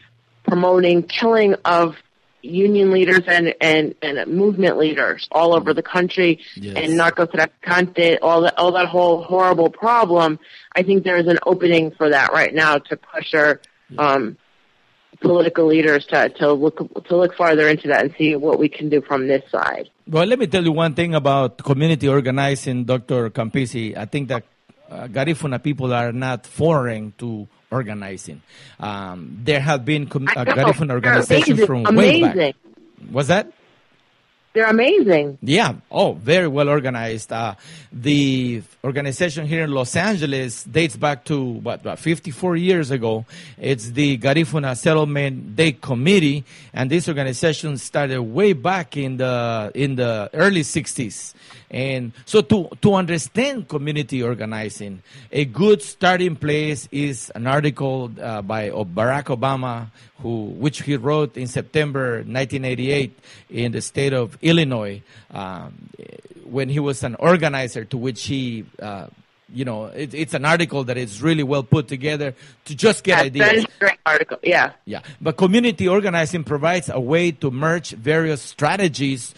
promoting killing of union leaders and movement leaders all over the country, and narcotraficante, all that whole horrible problem. I think there's an opening for that right now to pressure political leaders to look farther into that and see what we can do from this side. Well, let me tell you one thing about community organizing, Dr. Campisi. I think that Garifuna people are not foreign to organizing. There have been Garifuna organizations from way back. What's that? They're amazing. Yeah. Oh, very well organized. The organization here in Los Angeles dates back to, about 54 years ago. It's the Garifuna Settlement Day Committee, and this organization started way back in the early 60s. And so to understand community organizing, a good starting place is an article by Barack Obama, which he wrote in September 1988 in the state of Illinois, when he was an organizer, to which he, it's an article that is really well put together to just get ideas. That is a great article, yeah. Yeah, but community organizing provides a way to merge various strategies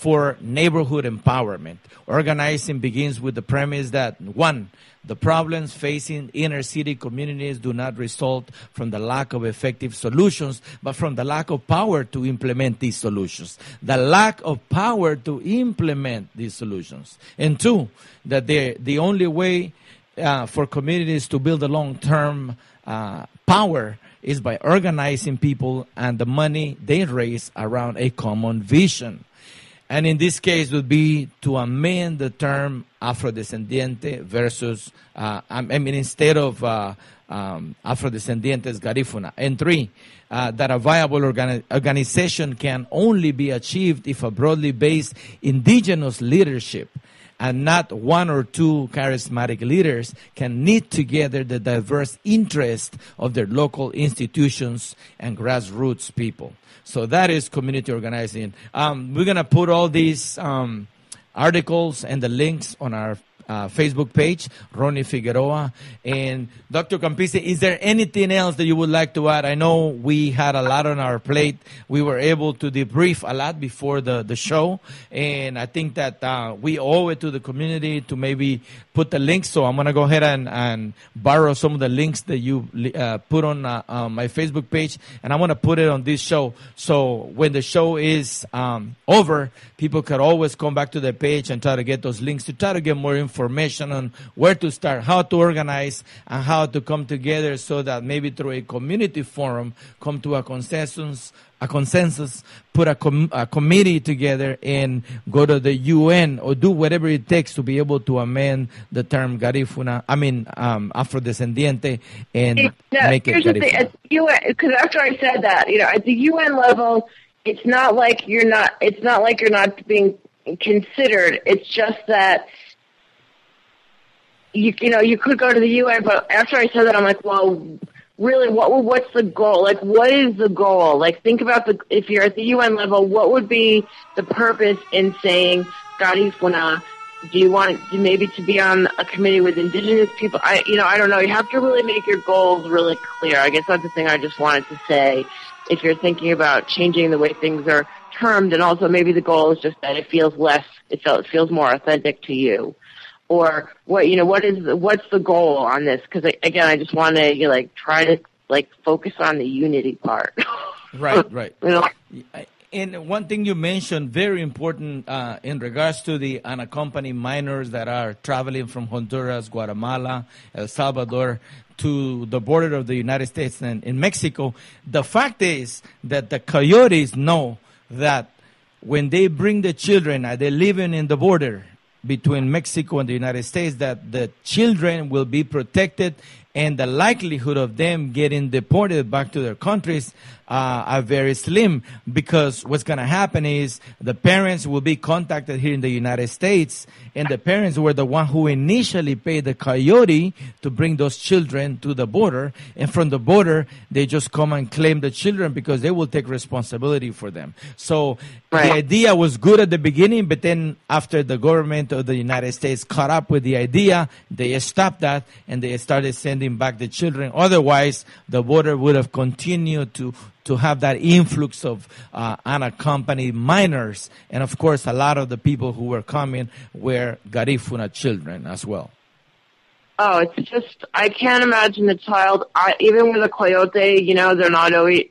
for neighborhood empowerment. Organizing begins with the premise that, 1, the problems facing inner city communities do not result from the lack of effective solutions, but from the lack of power to implement these solutions. The lack of power to implement these solutions. And 2, that the only way for communities to build a long-term power is by organizing people and the money they raise around a common vision. And in this case would be to amend the term Afrodescendiente versus, instead of Afrodescendientes Garifuna. And three, that a viable organization can only be achieved if a broadly based indigenous leadership and not one or two charismatic leaders can knit together the diverse interests of their local institutions and grassroots people. So that is community organizing. We're going to put all these articles and the links on our Facebook page, Ronnie Figueroa. And Dr. Campisi, is there anything else that you would like to add? I know we had a lot on our plate. We were able to debrief a lot before the show. And I think that we owe it to the community to maybe put the links. So I'm going to go ahead and borrow some of the links that you put on my Facebook page. And I want to put it on this show. So when the show is over, people could always come back to the page and try to get those links to try to get more information on where to start, how to organize, and how to come together so that maybe through a community forum, come to a consensus, put a committee together and go to the UN or do whatever it takes to be able to amend the term Garifuna, Afrodescendiente, and make it Garifuna. Because after I said that, at the UN level, it's not like you're not being considered. It's just that you could go to the UN, but after I said that, I'm like, well, really, what's the goal? Like, what is the goal? Like, think about if you're at the UN level, what would be the purpose in saying Garifuna? Do you want to, maybe to be on a committee with indigenous people? I don't know. You have to really make your goals really clear. I guess that's the thing I just wanted to say. If you're thinking about changing the way things are termed, and also maybe the goal is just that it feels more authentic to you. Or what's the goal on this? Because again, I just want to try to focus on the unity part. Right. And one thing you mentioned, very important in regards to the unaccompanied minors that are traveling from Honduras, Guatemala, El Salvador, to the border of the United States and in Mexico. The fact is that the coyotes know that when they bring the children, they're living in the border between Mexico and the United States, that the children will be protected and the likelihood of them getting deported back to their countries are very slim, because what's going to happen is the parents will be contacted here in the United States, and the parents were the one who initially paid the coyote to bring those children to the border, and from the border they just come and claim the children because they will take responsibility for them. So the idea was good at the beginning, but then after the government of the United States caught up with the idea, they stopped that and they started sending back the children. Otherwise, the border would have continued to have that influx of unaccompanied minors. And of course, a lot of the people who were coming were Garifuna children as well. Oh, it's just, I can't imagine the child, even with a coyote, they're not always,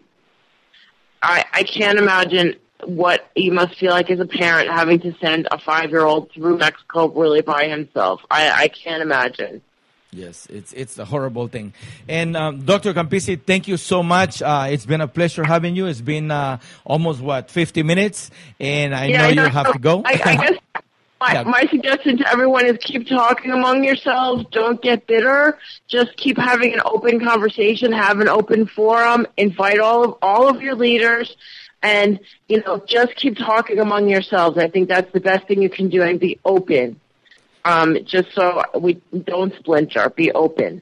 I can't imagine what you must feel like as a parent having to send a 5-year-old through Mexico really by himself. I can't imagine. Yes, it's a horrible thing. And Dr. Campisi, thank you so much. It's been a pleasure having you. It's been almost, 50 minutes, and I know you have to go. I guess my suggestion to everyone is keep talking among yourselves. Don't get bitter. Just keep having an open conversation. Have an open forum. Invite all of your leaders. And, just keep talking among yourselves. I think that's the best thing you can do, and be open. Just so we don't splinter, be open.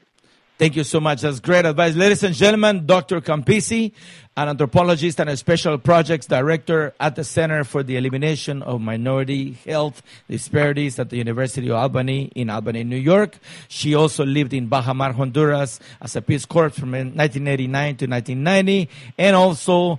Thank you so much. That's great advice. Ladies and gentlemen, Dr. Campisi, an anthropologist and a special projects director at the Center for the Elimination of Minority Health Disparities at the University of Albany in Albany, New York. She also lived in Baja Mar, Honduras as a Peace Corps from 1989 to 1990. And also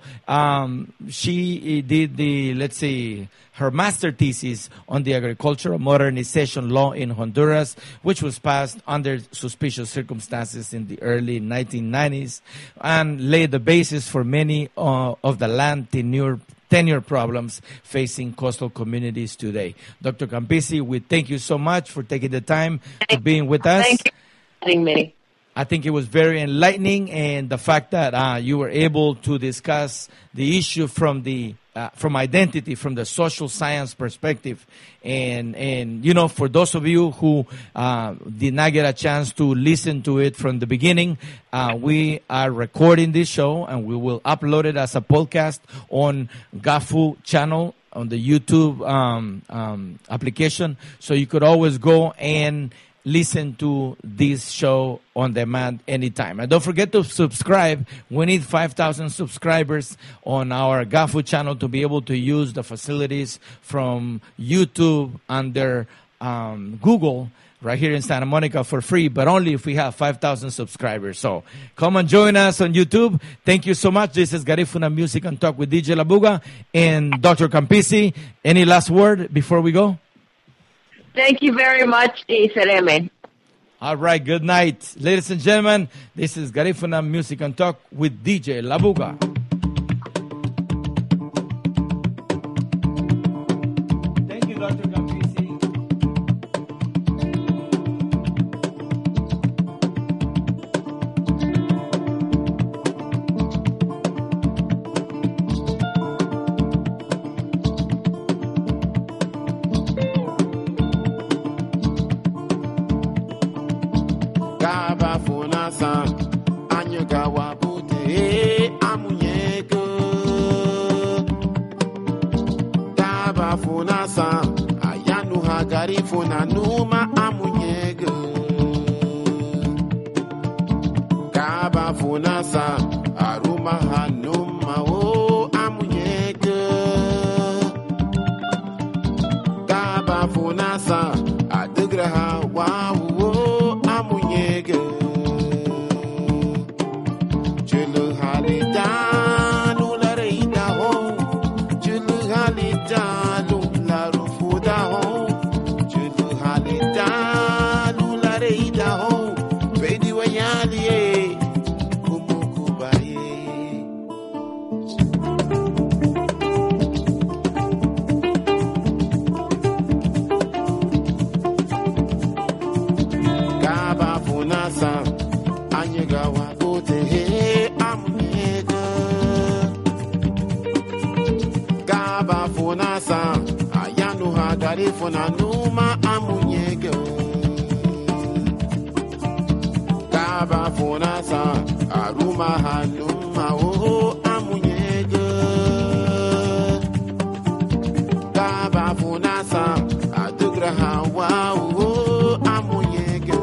she did her master thesis on the agricultural modernization law in Honduras, which was passed under suspicious circumstances in the early 1990s and laid the basis for many of the land tenure problems facing coastal communities today. Dr. Campisi, we thank you so much for taking the time for being with us. Thank you for having me. I think it was very enlightening, and the fact that you were able to discuss the issue from the from identity, from the social science perspective. And you know, for those of you who did not get a chance to listen to it from the beginning, we are recording this show and we will upload it as a podcast on GAHFU channel, on the YouTube application. So you could always go and listen to this show on demand anytime. And don't forget to subscribe. We need 5,000 subscribers on our GAHFU channel to be able to use the facilities from YouTube under Google right here in Santa Monica for free, but only if we have 5,000 subscribers. So come and join us on YouTube. Thank you so much. This is Garifuna Music and Talk with DJ Labuga and Dr. Campisi. Any last word before we go? Thank you very much, Isereme. All right, good night. Ladies and gentlemen, this is Garifuna Music and Talk with DJ Labuga. Thank you, Dr. Garifuna numa amunyego Kaba funasa aruma hanuma o amunyego Kaba funasa adugraha wawo amunyego Julu halida nula reida ho Julu halida Garifuna numa amunyego Kaba funasa aruma hanuma o amunyego Kaba funasa adugra hawa o amunyego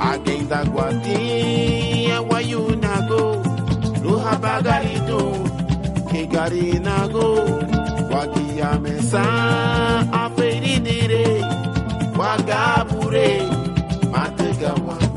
Agenda guati wayunago Luhabagarido Kigarinago Wagia mesa aferidire wagabure matega wame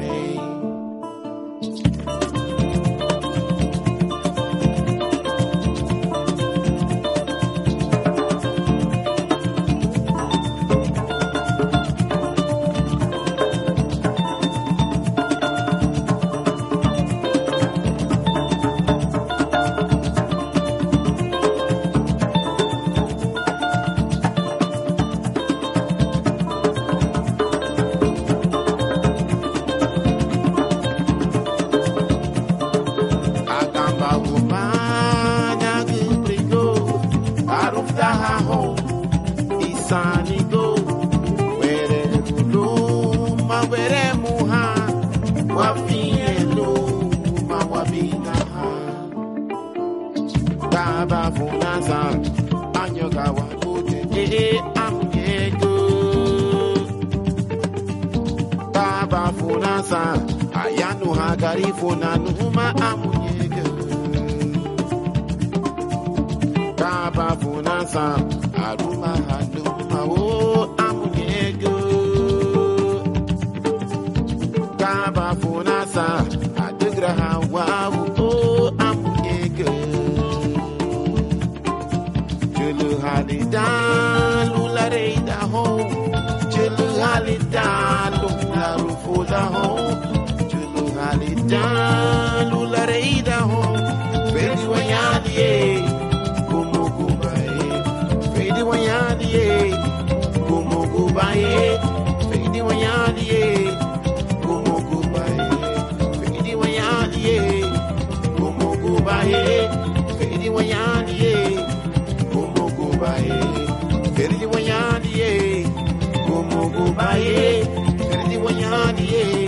baye, feridi wanyadi ye,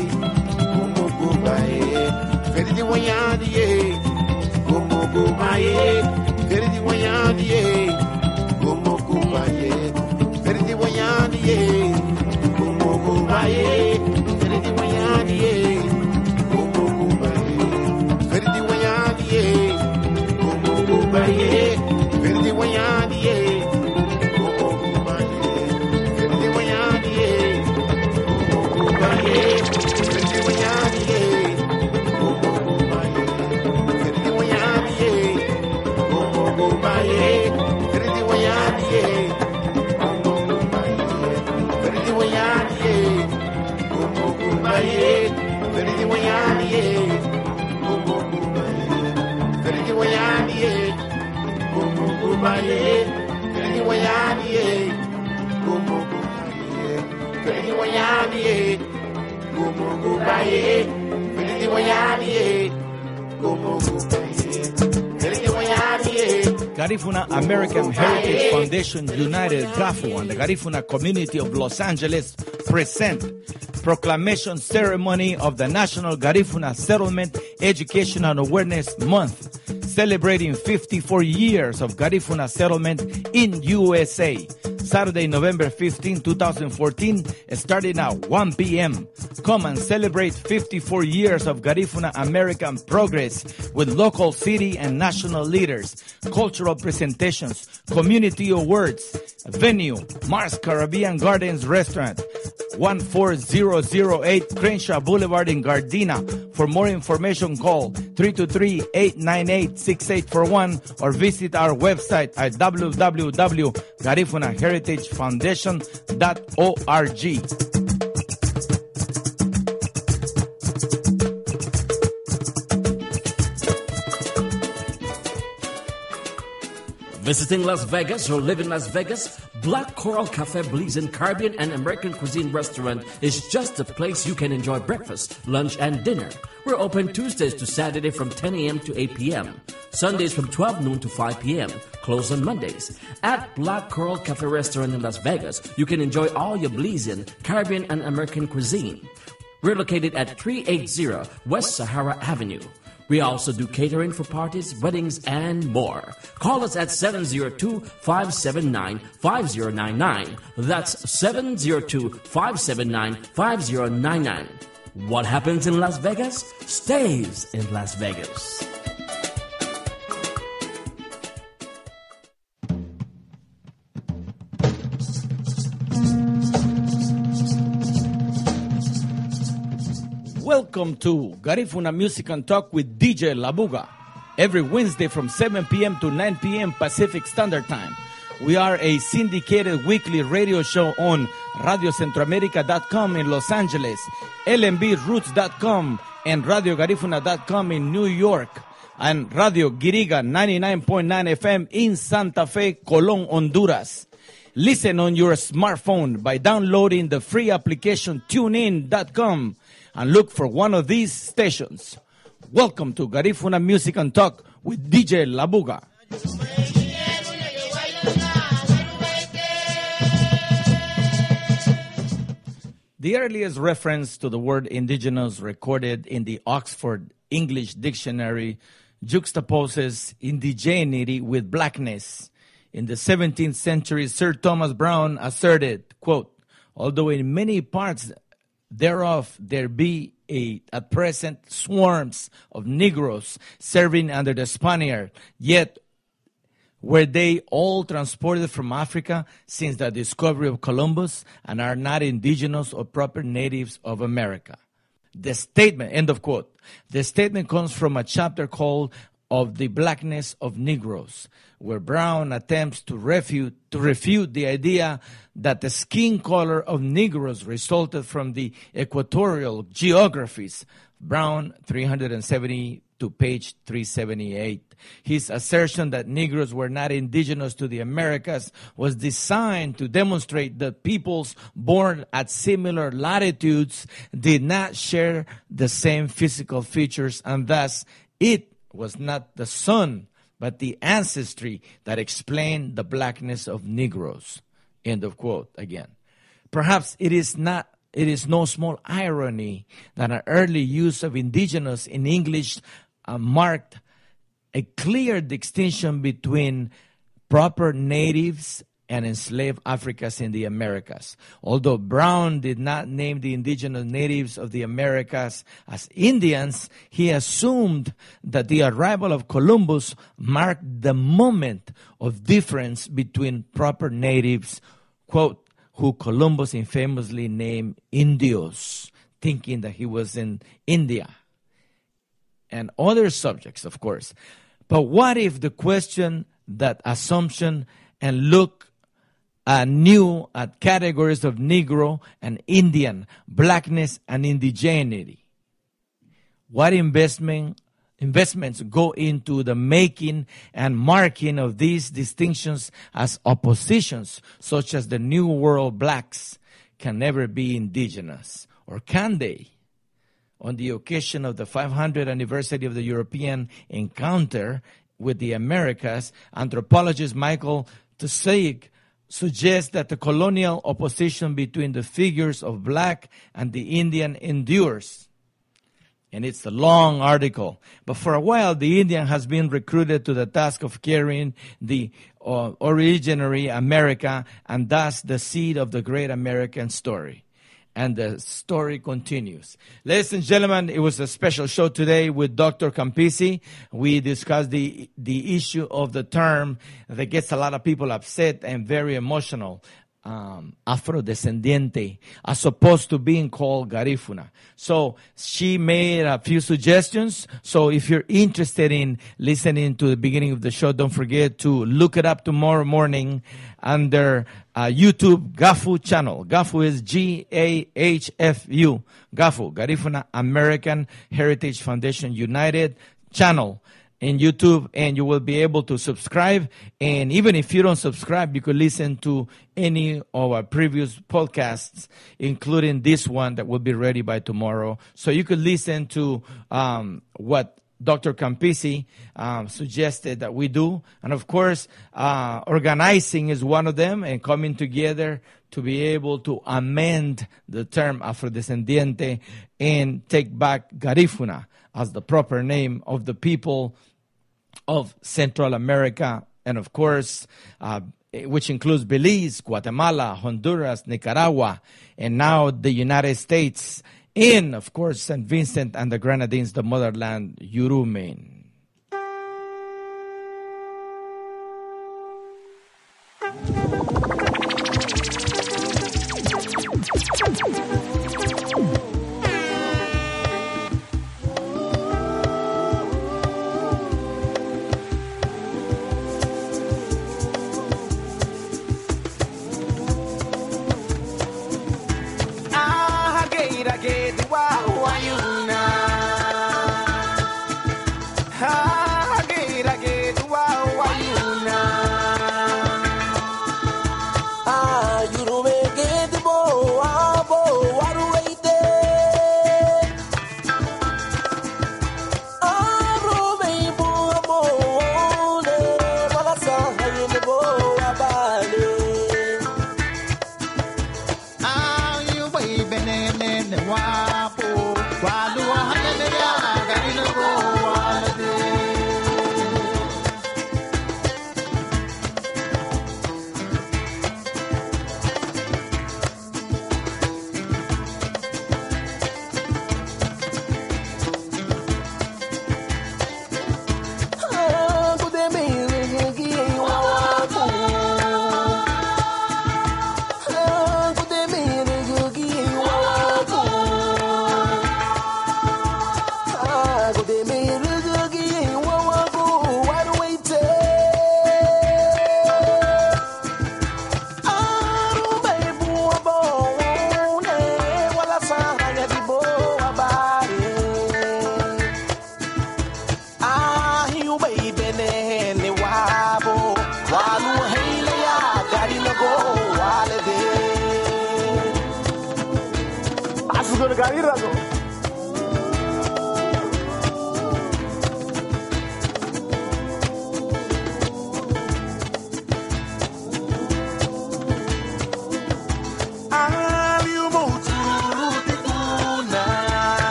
go baye, feridi wanyadi ye, go baye, feridi wanyadi ye, go baye, feridi wanyadi ye, go baye, feridi wanyadi ye, go baye, feridi wanyadi ye, go baye, feridi wanyadi ye. Garifuna American Heritage Foundation United GAHFU and the Garifuna Community of Los Angeles present Proclamation Ceremony of the National Garifuna Settlement Education and Awareness Month, celebrating 54 years of Garifuna settlement in USA. Saturday, November 15, 2014, starting at 1 p.m. Come and celebrate 54 years of Garifuna American progress with local, city, and national leaders, cultural presentations, community awards. Venue, Mars Caribbean Gardens Restaurant, 14008 Crenshaw Boulevard in Gardena. For more information, call 323-898-6841 or visit our website at www.garifunaheritagefoundation.org. Visiting Las Vegas or live in Las Vegas? Black Coral Cafe believes in Caribbean and American cuisine restaurant is just the place you can enjoy breakfast, lunch, and dinner. We're open Tuesdays to Saturday from 10 a.m. to 8 p.m., Sundays from 12 noon to 5 p.m., closed on Mondays. At Black Coral Cafe Restaurant in Las Vegas, you can enjoy all your Belizean, Caribbean, and American cuisine. We're located at 380 West Sahara Avenue. We also do catering for parties, weddings, and more. Call us at 702-579-5099. That's 702-579-5099. What happens in Las Vegas stays in Las Vegas. Welcome to Garifuna Music and Talk with DJ Labuga. Every Wednesday from 7 p.m. to 9 p.m. Pacific Standard Time. We are a syndicated weekly radio show on RadioCentroAmerica.com in Los Angeles, LMBRoots.com, and RadioGarifuna.com in New York, and Radio Guiriga 99.9 FM in Santa Fe, Colón, Honduras. Listen on your smartphone by downloading the free application TuneIn.com. and look for one of these stations. Welcome to Garifuna Music and Talk with DJ Labuga. The earliest reference to the word indigenous recorded in the Oxford English Dictionary juxtaposes indigeneity with blackness. In the 17th century, Sir Thomas Browne asserted, quote, "Although in many parts thereof there be at present swarms of Negroes serving under the Spaniard, yet were they all transported from Africa since the discovery of Columbus and are not indigenous or proper natives of America." The statement, end of quote. The statement comes from a chapter called Of the Blackness of Negroes, where Brown attempts to refute the idea that the skin color of Negroes resulted from the equatorial geographies. Brown, 370 to page 378. His assertion that Negroes were not indigenous to the Americas was designed to demonstrate that peoples born at similar latitudes did not share the same physical features, and thus it was not the sun, but the ancestry that explained the blackness of Negroes. End of quote again. Perhaps it is no small irony that an early use of indigenous in English marked a clear distinction between proper natives and enslaved Africans in the Americas. Although Brown did not name the indigenous natives of the Americas as Indians, he assumed that the arrival of Columbus marked the moment of difference between proper natives, quote, who Columbus infamously named Indios, thinking that he was in India, and other subjects, of course. But what if the question, that assumption, and look anew at categories of Negro and Indian, blackness and indigeneity? What investments go into the making and marking of these distinctions as oppositions, such as the New World blacks can never be indigenous, or can they? On the occasion of the 500th anniversary of the European encounter with the Americas, anthropologist Michael Tsaig suggests that the colonial opposition between the figures of black and the Indian endures. And it's a long article. But for a while, the Indian has been recruited to the task of carrying the originary America, and thus the seed of the great American story. And the story continues. Ladies and gentlemen, it was a special show today with Dr. Campisi. We discussed the issue of the term that gets a lot of people upset and very emotional, Afrodescendiente, as opposed to being called Garifuna. So she made a few suggestions. So if you're interested in listening to the beginning of the show, don't forget to look it up tomorrow morning under YouTube GAHFU channel. GAHFU is G-A-H-F-U. GAHFU, Garifuna American Heritage Foundation United channel in YouTube, and you will be able to subscribe. And even if you don't subscribe, you could listen to any of our previous podcasts, including this one that will be ready by tomorrow. So you could listen to what Dr. Campisi suggested that we do. And of course, organizing is one of them, and coming together to be able to amend the term Afrodescendiente and take back Garifuna as the proper name of the people of Central America, and of course, which includes Belize, Guatemala, Honduras, Nicaragua, and now the United States, and of course, St. Vincent and the Grenadines, the motherland, Yurumen.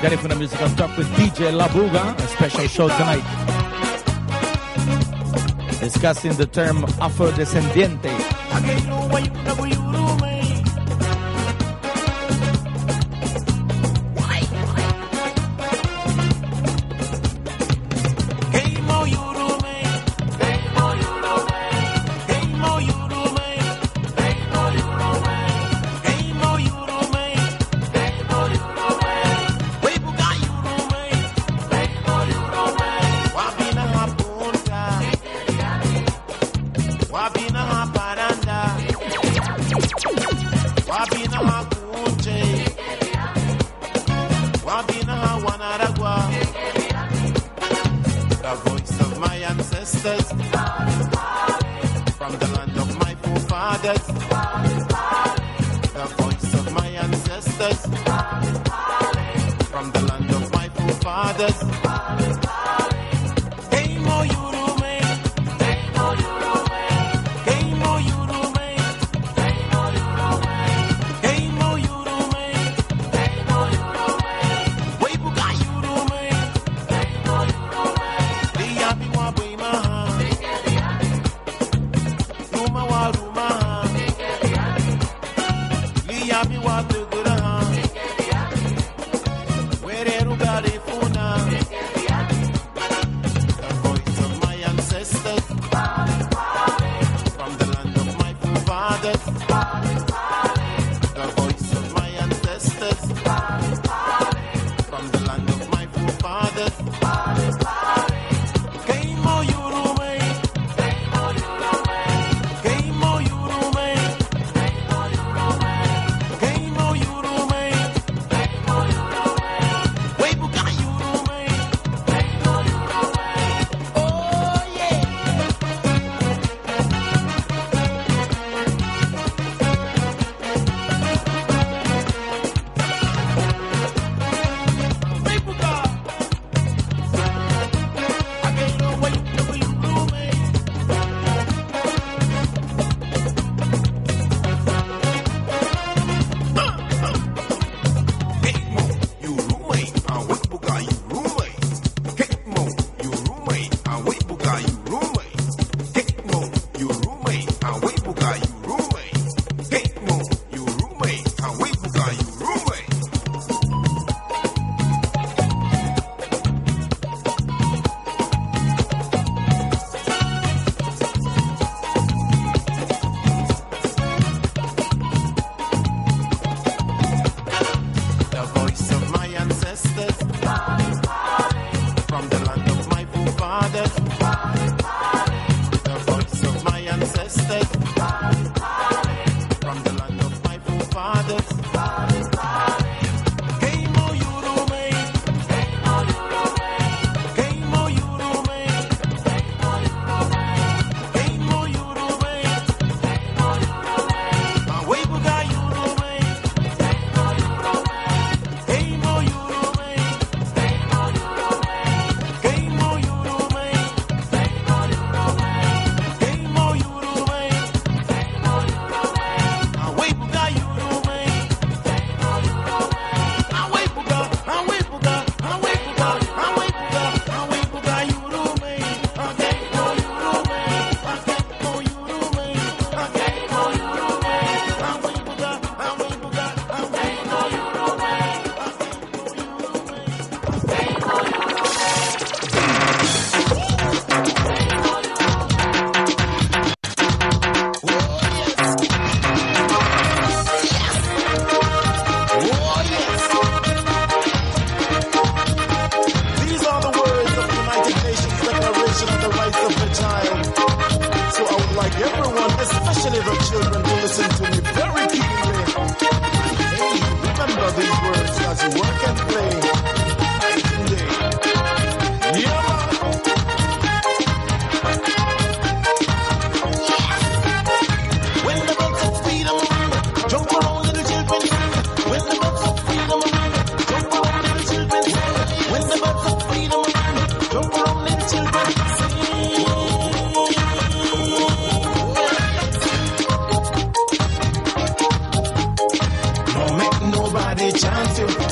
Garifuna Music and Talk with DJ La Buga. A special show tonight discussing the term Afrodescendiente.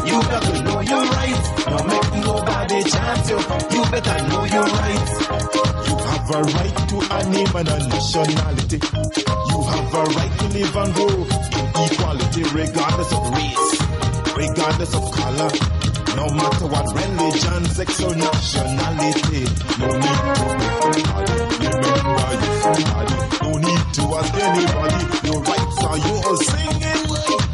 You got to know. that I know your rights. You have a right to a name and a nationality. You have a right to live and grow in equality, regardless of race, regardless of color, no matter what religion, sex, or nationality. No need to make somebody remember you somebody. No need to ask anybody. Your rights are yours. Singing like.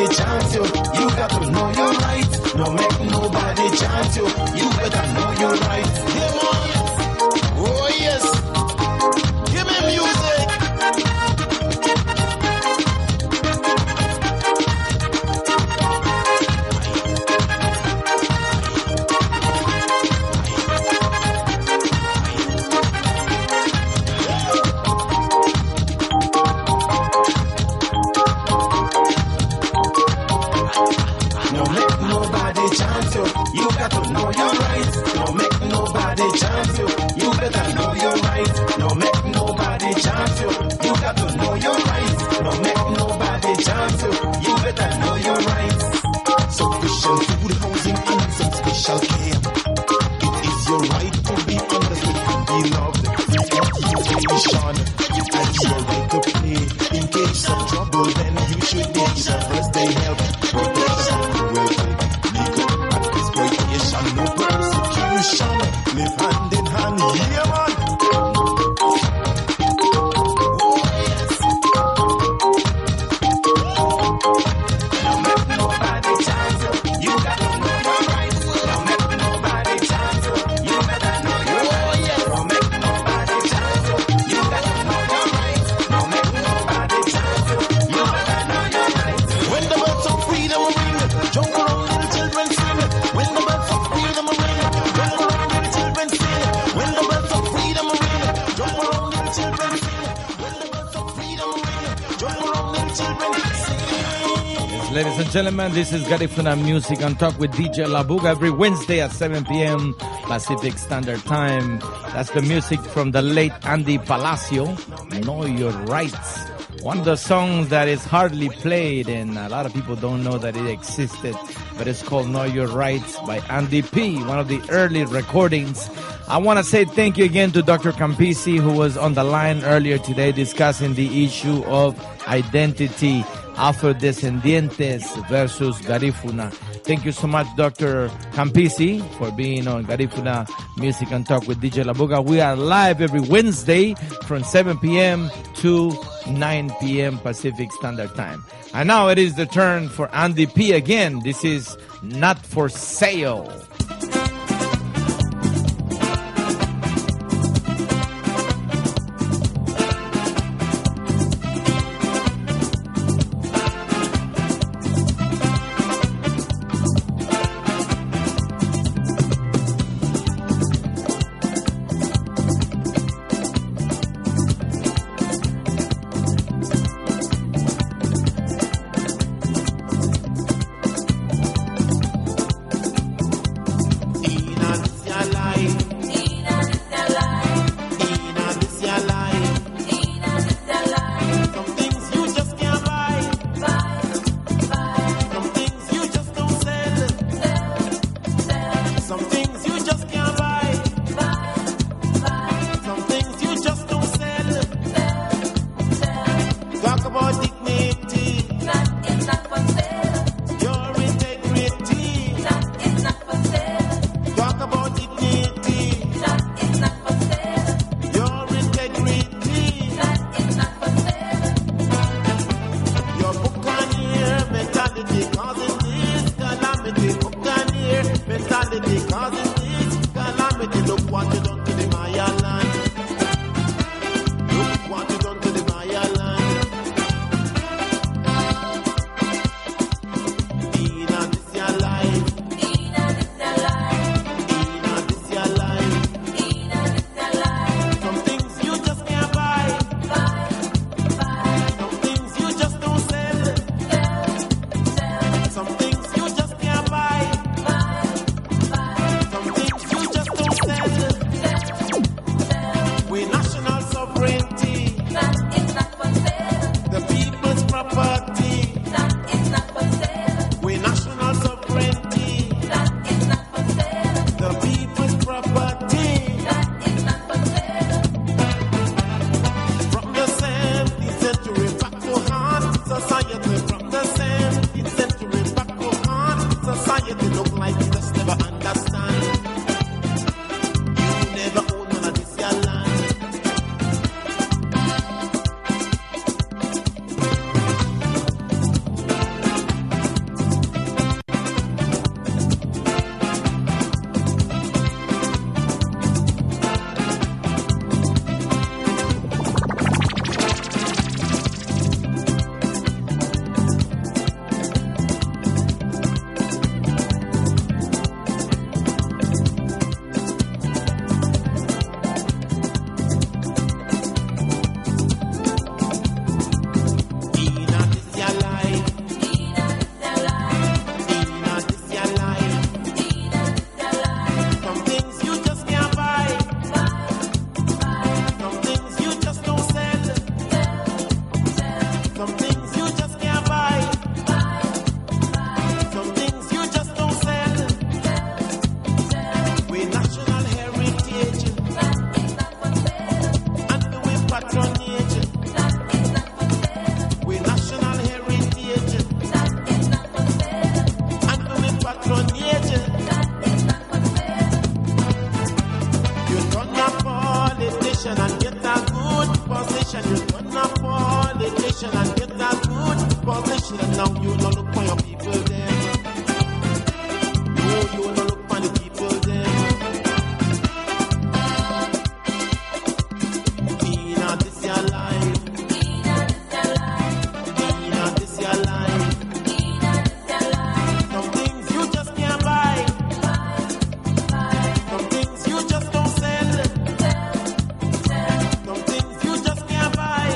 Chance you, you got to know your rights. No make nobody chance you. You better know your rights. Come on, oh yes, give me music. Gentlemen, this is Garifuna Music on Talk with DJ Labuga every Wednesday at 7 p.m. Pacific Standard Time. That's the music from the late Andy Palacio, Know Your Rights. One of the songs that is hardly played and a lot of people don't know that it existed, but it's called Know Your Rights by Andy P., one of the early recordings. I want to say thank you again to Dr. Campisi, who was on the line earlier today discussing the issue of identity. Afrodescendientes versus Garifuna. Thank you so much, Dr. Campisi, for being on Garifuna Music and Talk with DJ Labuga. We are live every Wednesday from 7 p.m. to 9 p.m. Pacific Standard Time. And now it is the turn for Andy P. again. This is Not For Sale. and now you don't look for your people then. No, you don't look for the people then. Be not this your life. Be not this your life. Be not this your life. Be not this your life. Some things you just can't buy. Some things you just don't sell. Some things you just can't buy.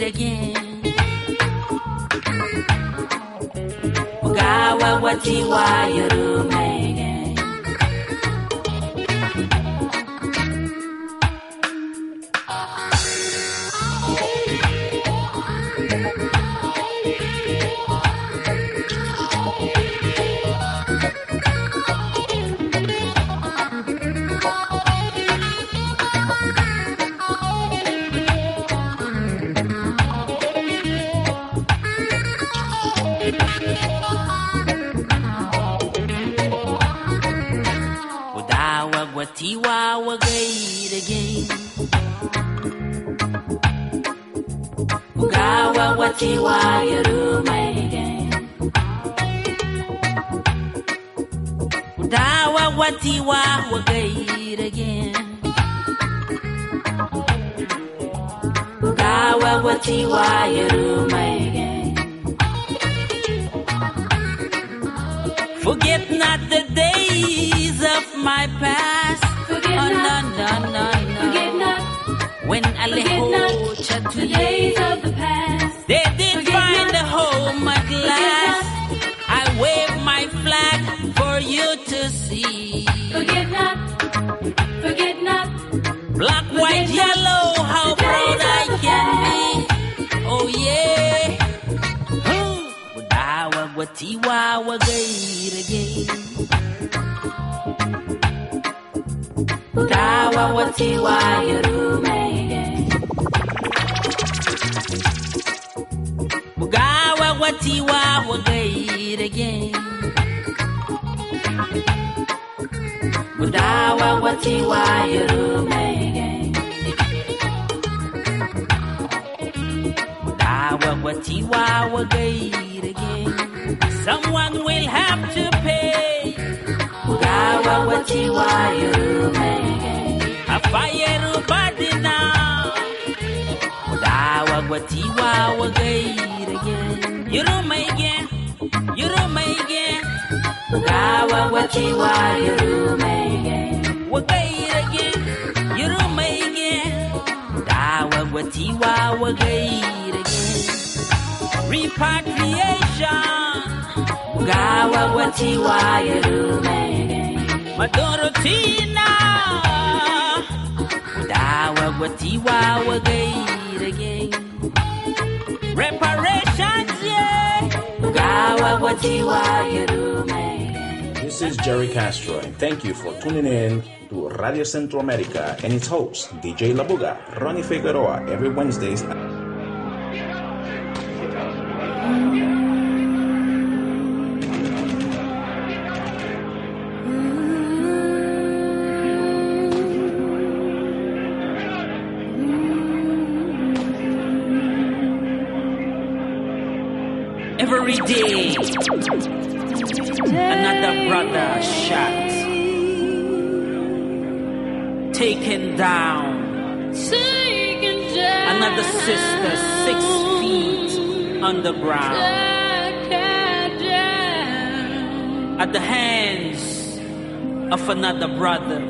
Again. Forget not the days of my past. Forget no. Forget not. When I left the days of the past. They did forget find not. A home at last. I wave my flag for you to see. Forget not. Forget not. Black, forget white, not. Yellow. How proud I can be. Oh yeah. But I was Tiwawa great again. Dawa was Tiwawa roommate. Bugawa was Tiwawa great again. Dawa was Tiwawa roommate. Tiwawa gate again. Someone will have to pay. Ugawa tiwawa again. A fire body now. Ugawa tiwawa gate again. You don't make it. You don't make it. Ugawa tiwawa again. Gate again. You don't make it. Ugawa tiwawa gate again. Repatriation. Gawa watiwa yerumege. Madorotina. Dawa watiwa wagirege. Reparations, yeah. Gawa watiwa yerumege. This is Jerry Castro, and thank you for tuning in to Radio Centro America and its host, DJ Labuga, Ronnie Figueroa, every Wednesdays. Another brother shot, taken down. Another sister 6 feet underground, at the hands of another brother,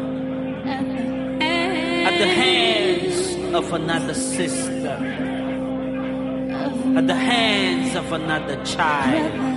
at the hands of another sister, at the hands of another child.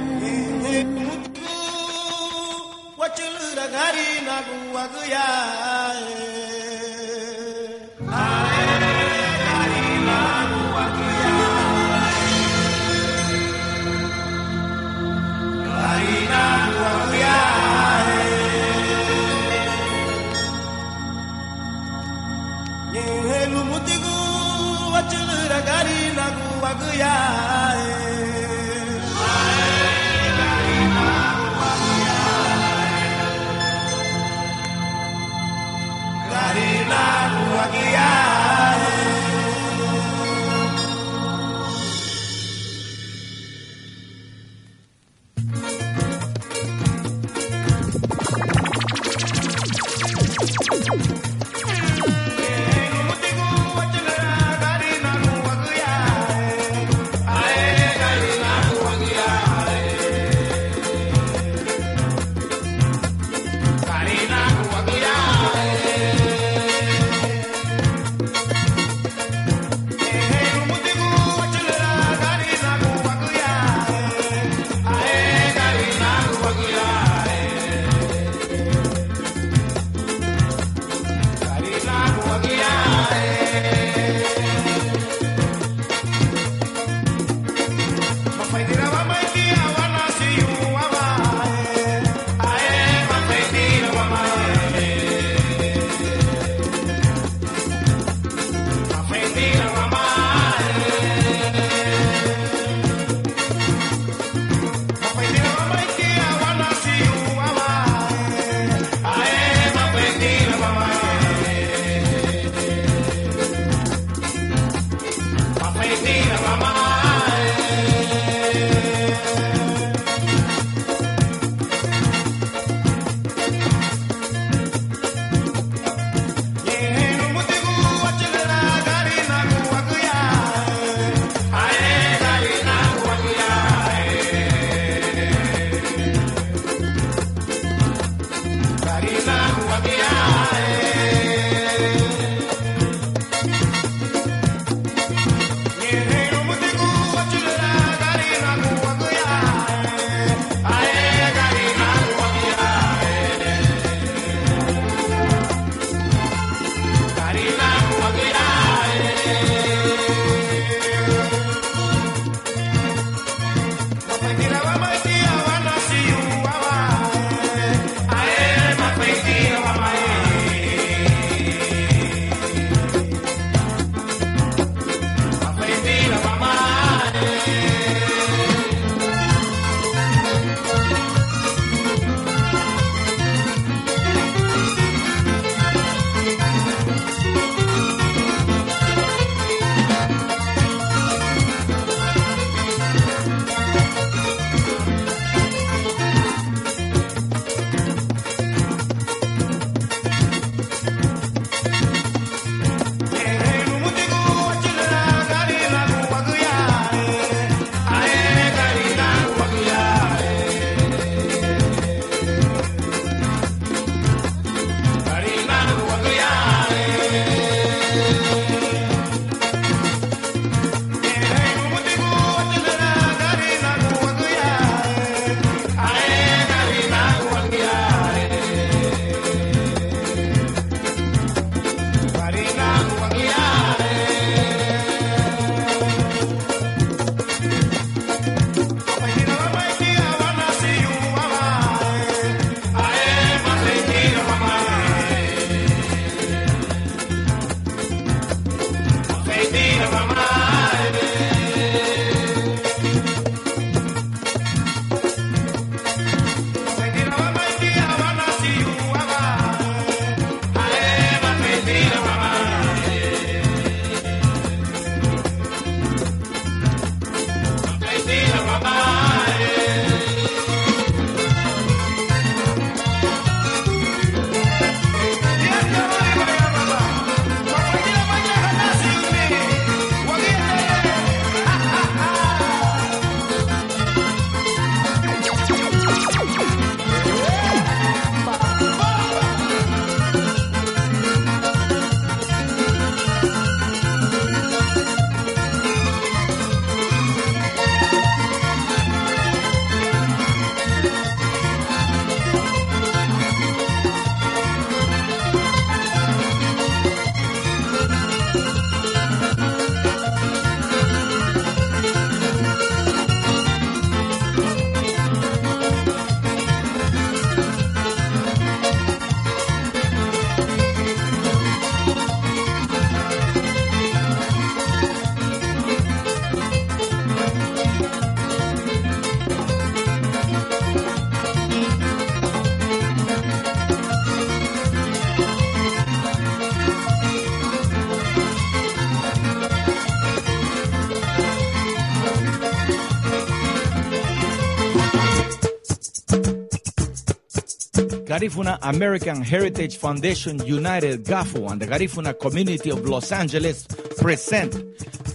Garifuna American Heritage Foundation United GAHFU and the Garifuna Community of Los Angeles present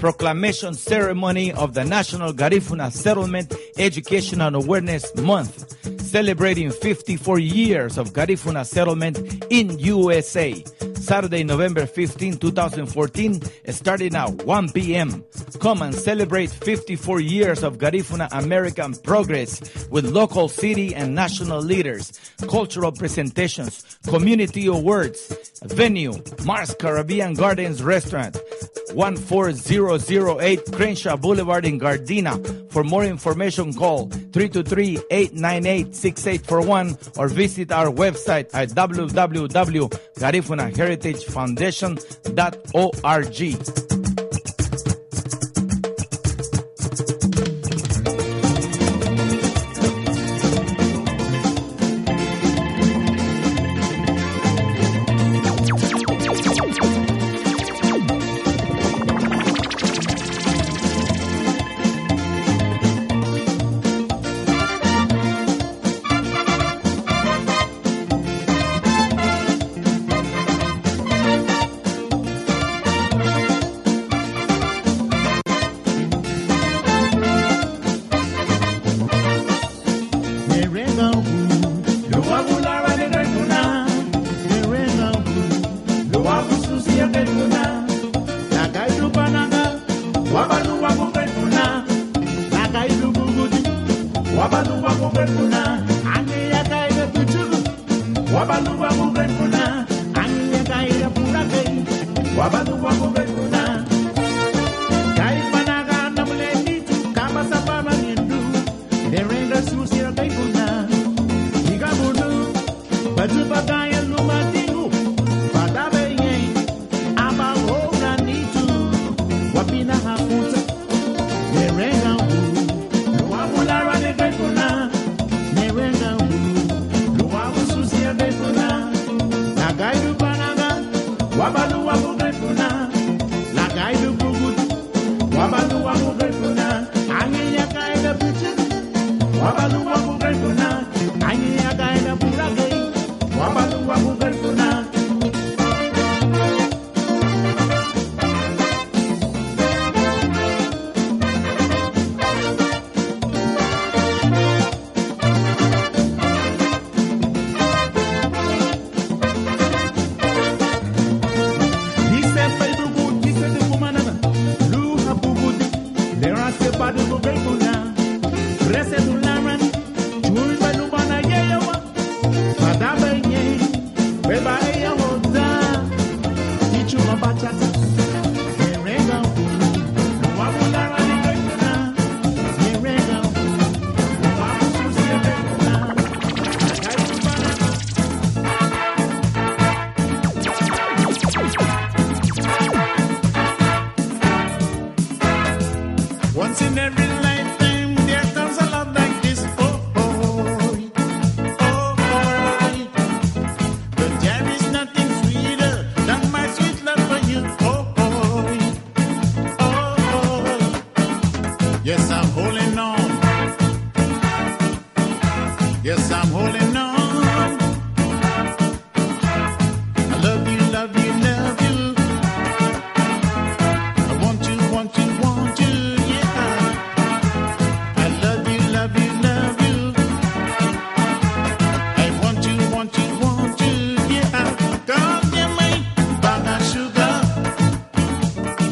Proclamation Ceremony of the National Garifuna Settlement Education and Awareness Month, celebrating 54 years of Garifuna settlement in USA. Saturday, November 15, 2014, starting at 1 p.m. Come and celebrate 54 years of Garifuna American progress with local, city, and national leaders, cultural presentations, community awards. Venue, Mars Caribbean Gardens Restaurant, 14008 Crenshaw Boulevard in Gardena. For more information, call 323-898-6841 or visit our website at www.GarifunaHeritageFoundation.org.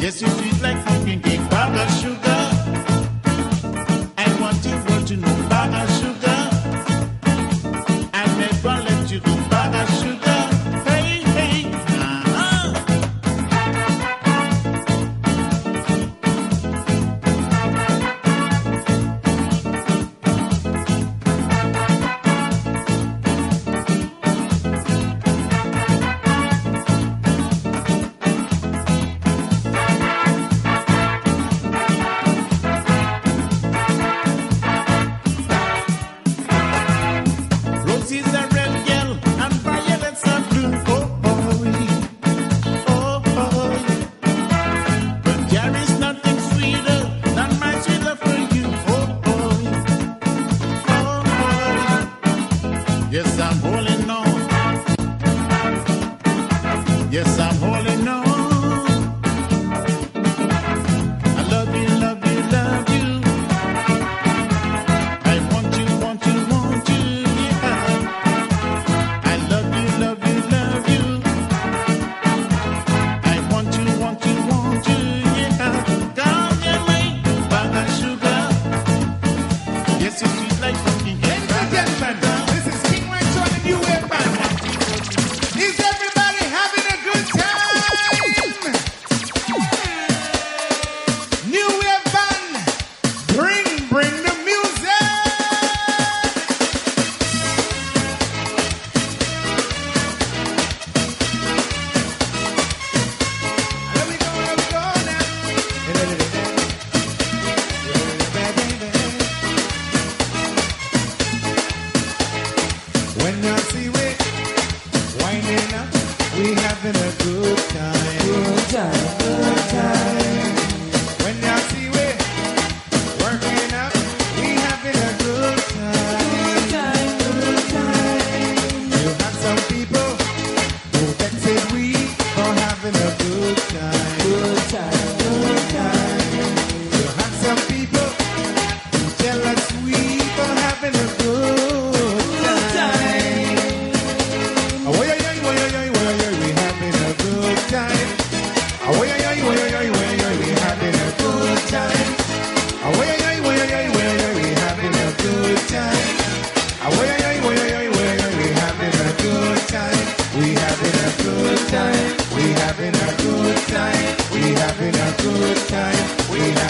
Yes, you sweet like pumpkin cake, Baba Sugar.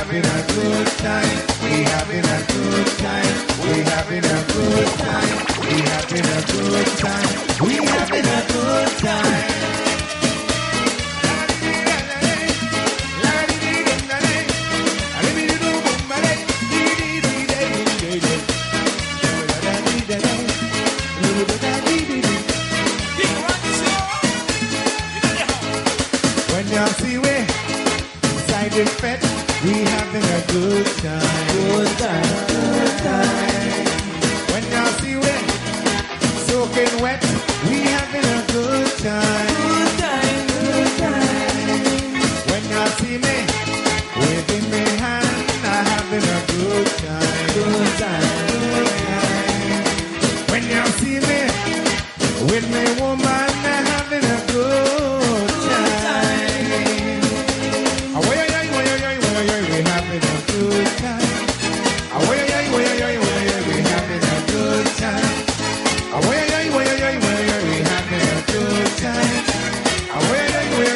having a good time. We having a good time. We having a good time. We having a good time. We having a good time. We having a good time. Good time, good time. When y'all see wet, soaking wet, we having a good time. Good time, good time. When y'all see me, waving my hand, I'm having a good time. Good time, good time. When y'all see me, with my woman, I'm having a good time. If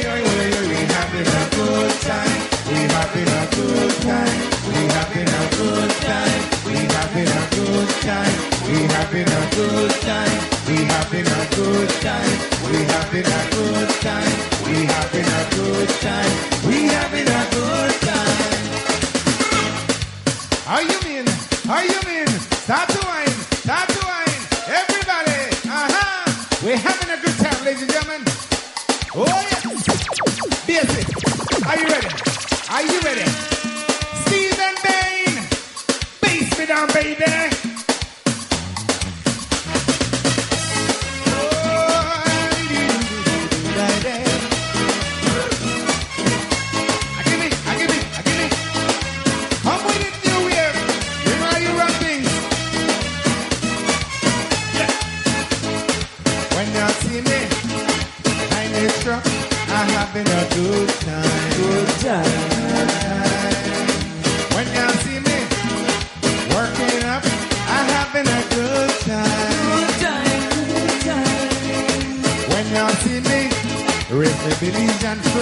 I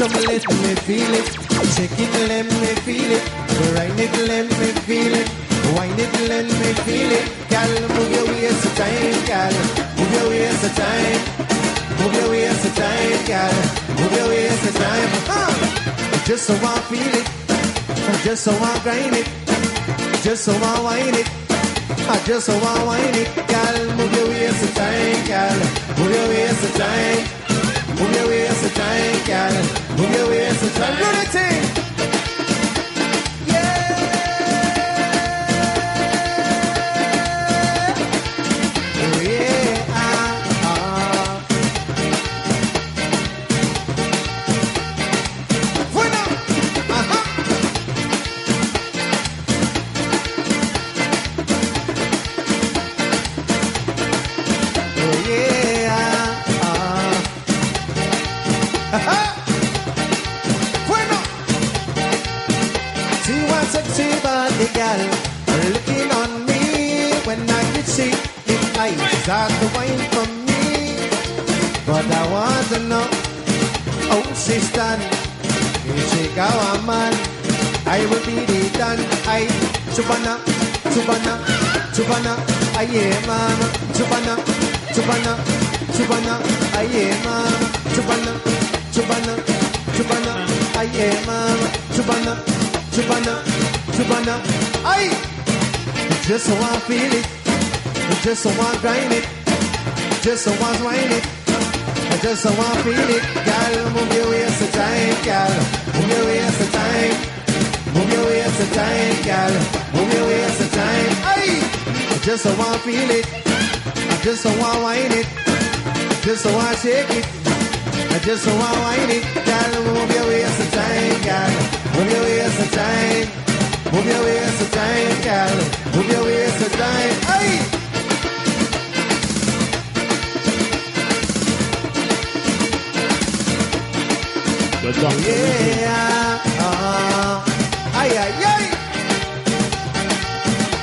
Come let me feel it. Shake it, let me feel it. Grind it, let me feel it. Wind it, let me feel it. Girl, move your waist a time, girl. Move your waist a time. Move your waist a time, girl. Move your waist a time. Just so I feel it. Just so I grind it. Just so I wind it. I just so I wind it, girl. Move your waist a time, girl. Move your waist a time. Move your waist a time, girl. Move your waist a time. Do the thing. Yeah. Yeah. Start to wine for me, but I want to know, oh sister, you shake our man, I will be the done, I, Chubana, Chubana, Chubana, I am mama, Chubana, Chubana, Chubana, I am mama, Chubana, Chubana, Chubana, I am mama, Chubana, Chubana, Chubana, I, just so I feel it. Just so I grind it, just so I grind it, just so I feel it. Girl, move your waist a time, girl. Move your waist a time, move your waist a time, girl. Move your waist a time. Aye, just so I feel it, just so I grind it, just so I shake it, just so I grind it. Girl, move your waist a time, girl. Move your waist a time, move your waist a time, girl. Move your waist a time. Aye. Yeah, ay, ay, ay.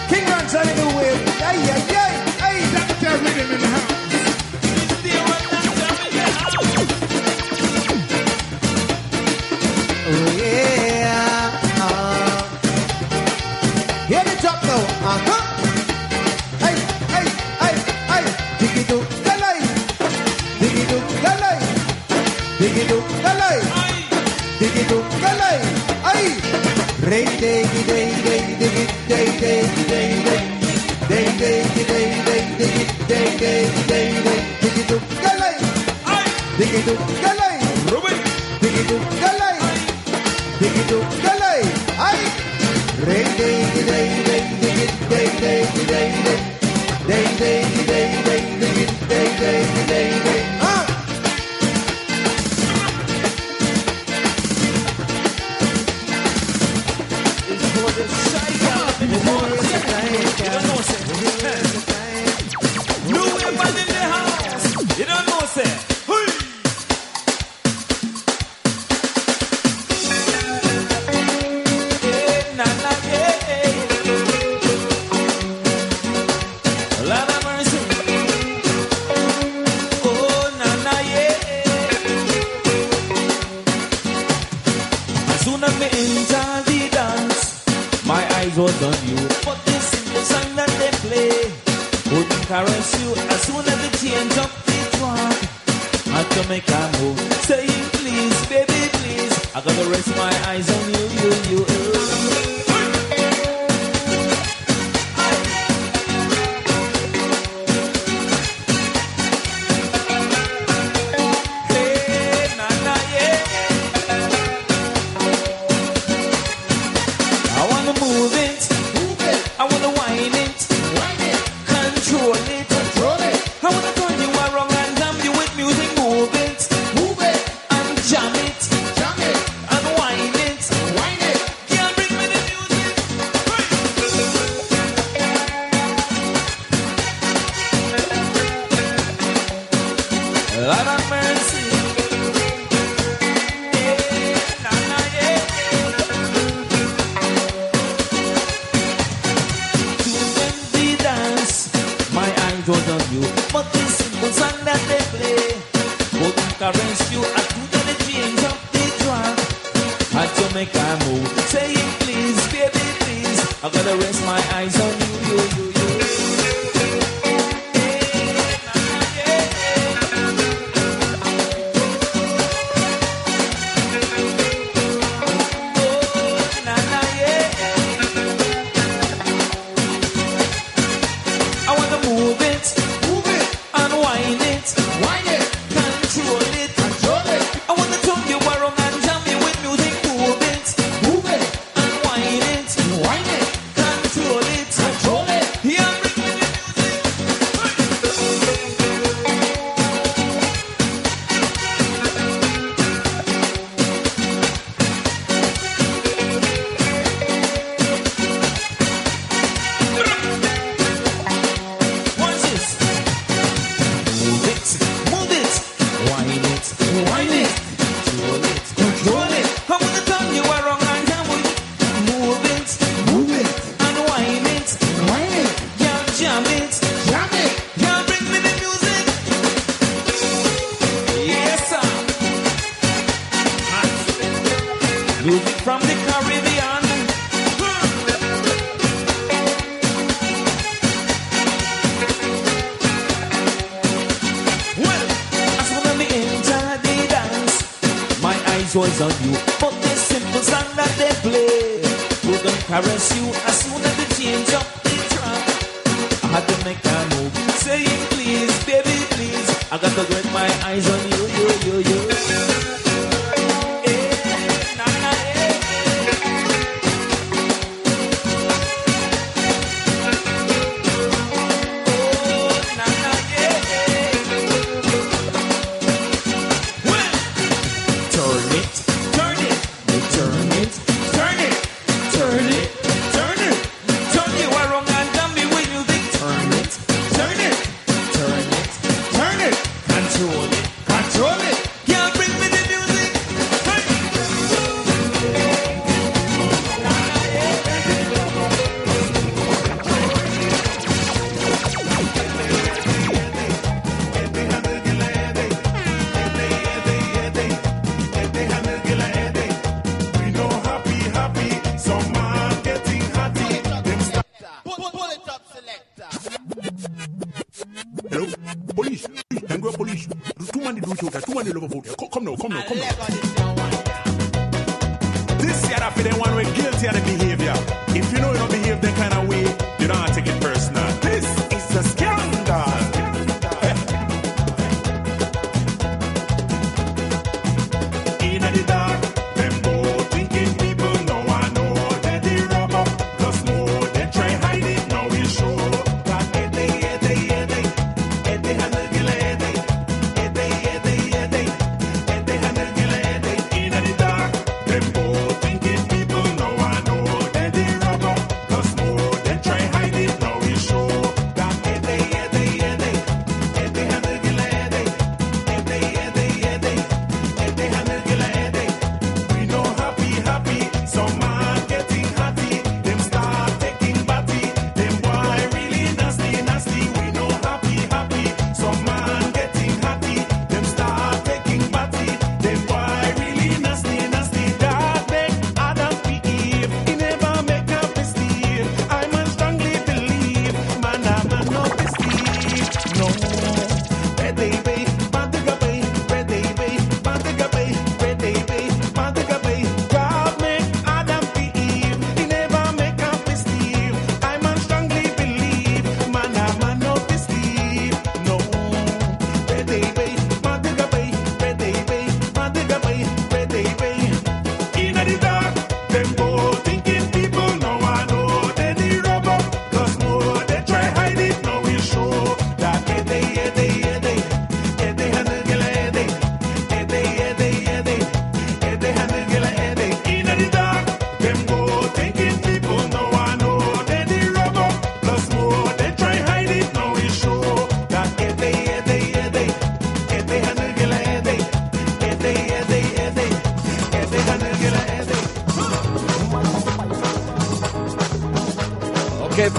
King Ranch out of the way. Ay, ay, ay, ay. Dr. Rhythm in the house. Oh, yeah. Hear the drop now. Uh-huh. Ay, ay, ay, ay. Diggy-doo, galay. Diggy-doo, galay. Diggy-doo, galay. Diggy-doo, galay, ay! Ray, day, day, day, diggy, day, day, day, day. Day, day, day, day, diggy, day, day, day, day. Diggy-doo, galay, ay! Diggy-doo, galay, Ruben! Diggy-doo, galay, ay! Diggy-doo, galay, ay! Ray, day, day, day, diggy, day, day, day, day. Day, day, day, day, diggy, day, day, day, day. make a move. Saying please, baby, please, I gotta rest my eyes on you, you, you, you.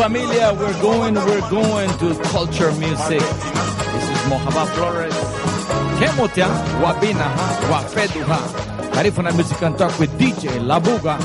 Familia, we're going to culture music. This is Mojava Flores. Kemutia, Wabinaha, Wapeduha. Garifuna Music and Talk with DJ La Buga.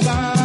Escobar.